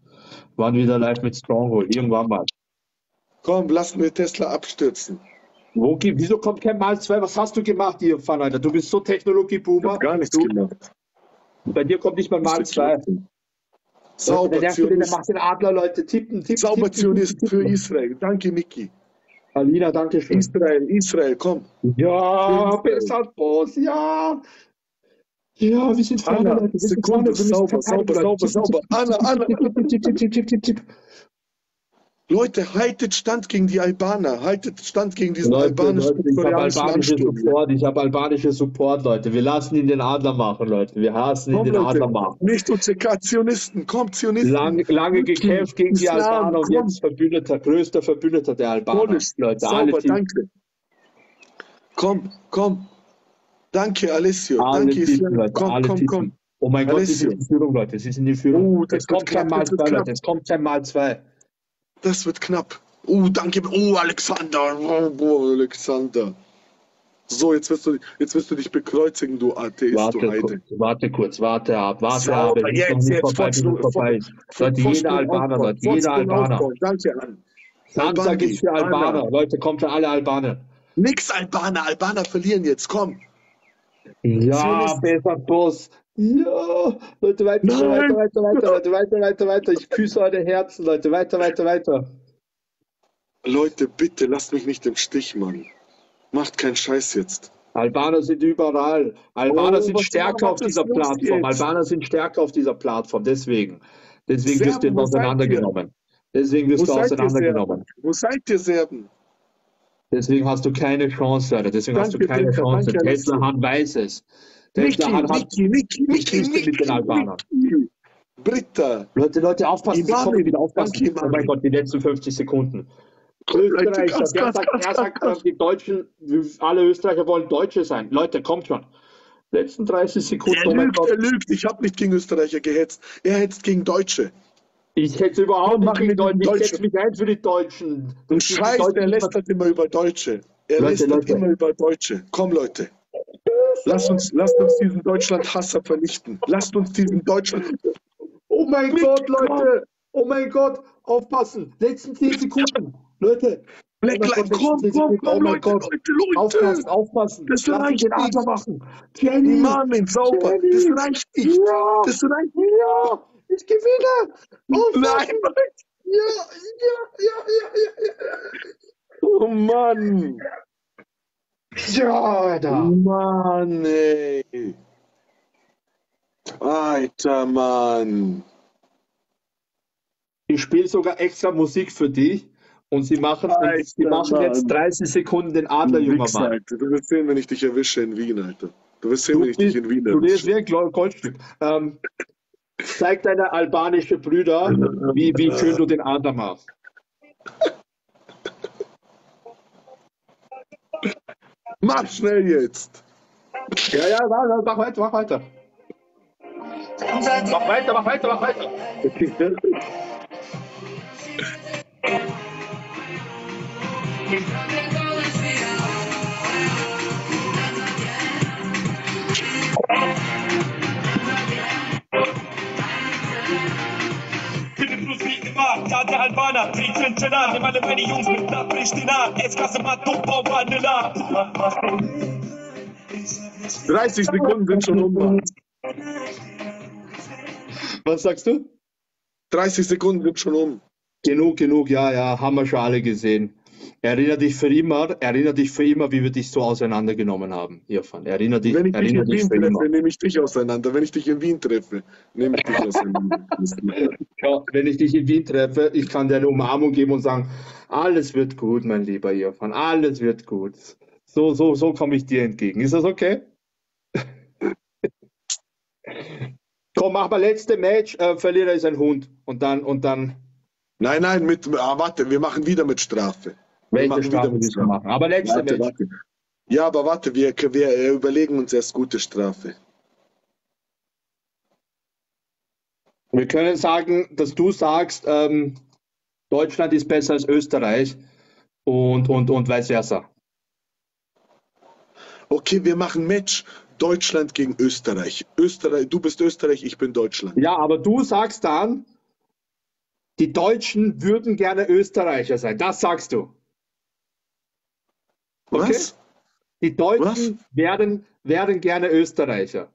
Waren wieder live mit Stronghold. Irgendwann mal. Komm, lassen wir Tesla abstürzen. Okay, wieso kommt kein Mal zwei? Was hast du gemacht, ihr Fan, Alter? Du bist so Technologie-Boomer. Ich hab gar nichts du, gemacht. Bei dir kommt nicht mal Mal zwei. Sauber Zionist. Macht den Adler, Leute. Tippen, tippen, Sauber Zionist für Israel. Danke, Miki. Alina, danke schön. Israel, Israel, komm. Ja, besser, Boss, ja. Ja, wir sind vorne, Leute. Wir sind vorne. Sauber, sauber, sauber, sauber. Anna, Anna. Tipp, tipp, tipp, tipp, tipp, tipp. Leute, haltet Stand gegen die Albaner, haltet Stand gegen diesen Leute, albanischen Leute, ich habe albanische Support, ich habe albanische Support, Leute. Wir lassen ihn den Adler machen, Leute. Wir hassen ihn Komm, den Leute, Adler machen. Nicht U C K, Zionisten, kommt Zionisten. Lang, lange gekämpft gegen Islam, die Albaner und jetzt Verbündeter, größter Verbündeter der Albaner. Polisch, Leute, sauber, danke. Komm, komm. Danke, Alessio. Alle danke, Islam. Leute, komm, komm, komm. Oh mein Alessio. Gott, es ist in die Führung, Leute. Es ist in die Führung. Oh, es kommt kein Mal zwei, Leute. Es kommt kein Mal zwei. Das wird knapp. Oh, danke. Oh, Alexander. Oh, Alexander. So, jetzt wirst du, jetzt wirst du dich bekreuzigen, du Atheist, warte, du Heide. Kurz, warte kurz, warte ab, warte so, ab. Jetzt, jetzt, jetzt vorbei, Stunde, vorbei. Vor, Leute, vor, jeder vor, Albaner, Leute, jeder Albaner. Aufbau. Danke, An. Samstag ist für Albaner. Albaner. Leute, kommt für alle Albaner. Nix Albaner. Albaner verlieren jetzt, komm. Ja, besser Boss. Ja, Leute, weiter, weiter, weiter, weiter, Leute, weiter, weiter, weiter. Ich küsse eure Herzen, Leute, weiter, weiter, weiter. Leute, bitte, lasst mich nicht im Stich, Mann. Macht keinen Scheiß jetzt. Albaner sind überall. Albaner oh, sind stärker auf dieser Plattform. Jetzt? Albaner sind stärker auf dieser Plattform, deswegen. Deswegen wirst du auseinandergenommen. Deswegen wirst du auseinandergenommen. Wo seid ihr, Serben? Deswegen hast du keine Chance, Alter. Deswegen danke, hast du keine Peter, Chance. Danke, Tesla hat weiß es. Niki, Niki, Niki, Niki, Niki, Britta. Leute, Leute, aufpassen. Ich komme wieder aufpassen. Oh mein Gott, die letzten fünfzig Sekunden. Österreich, er sagt, die Deutschen, alle Österreicher wollen Deutsche sein. Leute, kommt schon. Letzten dreißig Sekunden. Er lügt, er lügt. Ich habe nicht gegen Österreicher gehetzt. Er hetzt gegen Deutsche. Ich hätte überhaupt nicht gegen Deutsche. Ich setze mich ein für die Deutschen. Und Scheiß, er lästert immer über Deutsche. Er lästert immer über Deutsche. Komm, Leute. Lasst uns, lasst uns diesen Deutschland-Hasser vernichten. Lasst uns diesen Deutschland... Oh mein Mit Gott, Leute! Oh mein Gott! Aufpassen! Letzten zehn Sekunden! Leute! Blacklight, komm, komm, komm, Leute, Leute, Leute! Aufpassen, aufpassen! Das Lass reicht den Adler machen! Jenny! Mann, sauber! Jenny. Das reicht nicht! Ja. Das reicht nicht! Ja! Ich gewinne! Oh nein! Ja, ja, ja, ja, ja, ja! Oh Mann! Ja, Alter. Mann, ey. Alter, Mann. Ich spiele sogar extra Musik für dich und sie machen, Alter, jetzt, sie machen jetzt dreißig Sekunden den Adler, junger Mix, Mann. Alter. Du wirst sehen, wenn ich dich erwische in Wien, Alter. Du wirst sehen, du wenn ich bist, dich in Wien erwische. Du wirst wirklich ein Goldstück. Ähm, zeig deine albanischen Brüder, wie, wie schön du den Adler machst. Mach schnell jetzt! Ja, ja, mach weiter, mach weiter! Mach weiter, mach weiter, mach weiter! Tat der Albaner, Krieg sind Schöner, nimm alle meine Jungs mit nach Pristina, S-Klasse, Matuk, Bau, Vanilla. dreißig Sekunden sind schon um. Was sagst du? dreißig Sekunden sind schon um. Genug, genug, ja, ja, haben wir schon alle gesehen. Erinner dich für immer, erinner dich für immer, wie wir dich so auseinandergenommen haben, Irfan. Erinner dich, wenn ich dich in Wien treffe, nehme ich dich auseinander. Wenn ich dich in Wien treffe, nehme ich dich auseinander. Ja, wenn ich dich in Wien treffe, ich kann dir eine Umarmung geben und sagen, alles wird gut, mein lieber Irfan, alles wird gut. So, so, so komme ich dir entgegen. Ist das okay? Komm, mach mal letzte Match, äh, Verlierer ist ein Hund. Und dann, und dann... Nein, nein, mit, ah, warte, wir machen wieder mit Strafe. Wir machen Strafe wieder mit Strafe. Machen. Aber letzte warte, warte. Ja, aber warte, wir, wir überlegen uns erst gute Strafe. Wir können sagen, dass du sagst, ähm, Deutschland ist besser als Österreich und, und, und vice versa. Okay, wir machen Match. Deutschland gegen Österreich. Österreich. Du bist Österreich, ich bin Deutschland. Ja, aber du sagst dann, die Deutschen würden gerne Österreicher sein. Das sagst du. Okay? Was? Die Deutschen Was? Werden, werden gerne Österreicher.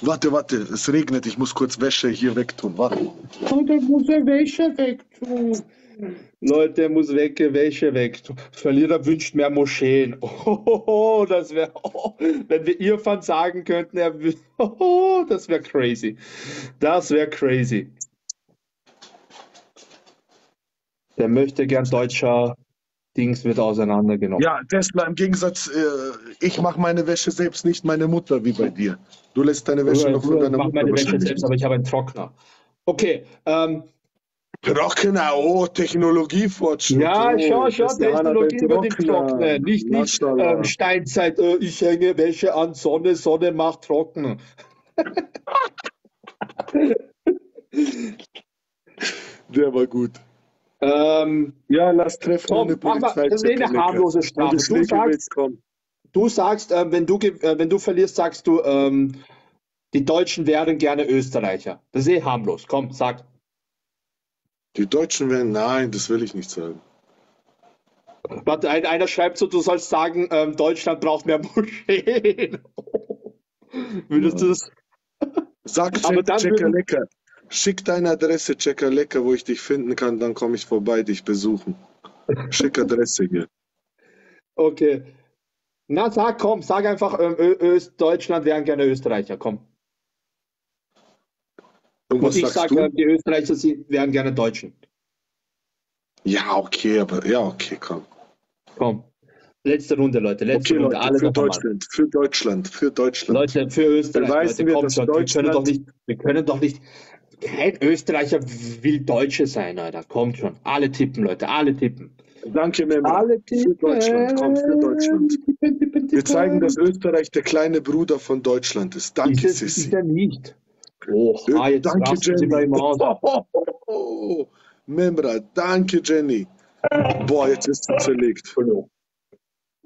Warte, warte, es regnet. Ich muss kurz Wäsche hier wegtun. Warte. Leute, ich muss Wäsche wegtun. Leute, muss weg, Wäsche wegtun. Verlierer wünscht mehr Moscheen. Oh, das wäre... Oh, wenn wir Irfan sagen könnten, er oh, das wäre crazy. Das wäre crazy. der möchte gern deutscher Dings wird auseinandergenommen. Ja, Tesla im Gegensatz, äh, ich mache meine Wäsche selbst, nicht meine Mutter, wie bei dir. Du lässt deine Wäsche oder, noch von deiner Mutter. Ich mache meine Wäsche selbst, aber ich habe einen Trockner. Okay. Ähm, Trockner, oh, Technologiefortschritt. Ja, schau, schau, Technologie über den Trockner. Nicht, nicht ähm, Steinzeit, äh, ich hänge Wäsche an, Sonne, Sonne macht trocken. Der war gut. Ähm, ja, lass treffen. Komm, mach mal, das ist eine harmlose Strafe. Du sagst, du sagst äh, wenn, du, äh, wenn du verlierst, sagst du, ähm, die Deutschen wären gerne Österreicher. Das ist eh harmlos. Komm, sag. Die Deutschen wären, nein, das will ich nicht sagen. Warte, ein, einer schreibt so, du sollst sagen, ähm, Deutschland braucht mehr Moscheen. Würdest ja. du das? Sag, Checker lecker. Schick deine Adresse, Checker lecker, wo ich dich finden kann, dann komme ich vorbei, dich besuchen. Schick Adresse hier. Okay. Na, sag, komm, sag einfach, Ö Öst Deutschland wären gerne Österreicher, komm. Und, was Und ich sage, die Österreicher sind, wären gerne Deutschen. Ja, okay, aber, ja, okay, komm. Komm. Letzte Runde, Leute. Letzte okay, Runde. Leute, alles für Deutschland, für Deutschland, für Deutschland. Leute, für Österreich. Leute, komm schon. Wir können doch nicht, wir können doch nicht. Kein Österreicher will Deutsche sein, Alter. Kommt schon. Alle tippen, Leute. Alle tippen. Danke, Memo. Alle tippen. Für Deutschland. Komm, für Deutschland. Tippen, tippen, tippen. Wir zeigen, dass Österreich der kleine Bruder von Deutschland ist. Danke, ist es, Sissi. Ist er nicht. Oh, ah, jetzt danke, Jenny. Oh, oh, oh. Memra, danke, Jenny. Boah, jetzt ist sie zerlegt.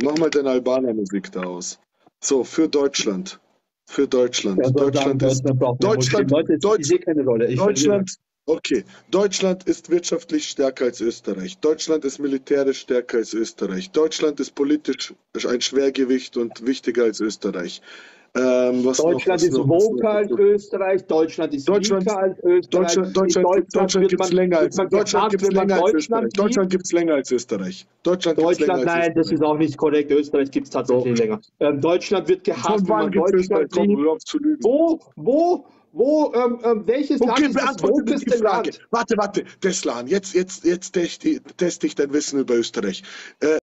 Mach mal deine Albaner-Musik da aus. So, für Deutschland. Für Deutschland. Ja, Deutschland, Deutschland ist. Deutschland, Deutschland, Deutschland, ich sehe keine Rolle. Ich Deutschland, okay. Deutschland ist wirtschaftlich stärker als Österreich. Deutschland ist militärisch stärker als Österreich. Deutschland ist politisch ein Schwergewicht und wichtiger als Österreich. Ähm, was Deutschland noch, was ist noch, woker als Österreich, Deutschland ist linker als Österreich. Deutschland gibt es länger als Österreich. Deutschland gibt es länger als Österreich. Deutschland, Deutschland nein, Österreich. Das ist auch nicht korrekt. Österreich gibt es tatsächlich länger. Ähm, Deutschland wird gehasst. Von wann gibt es Österreich? Komm, auf zu lügen. Wo, wo, wo, ähm, ähm, welches okay, Land ist das die Frage. Land? Warte, warte, Tesla, jetzt, jetzt, jetzt teste ich dein Wissen über Österreich. Äh,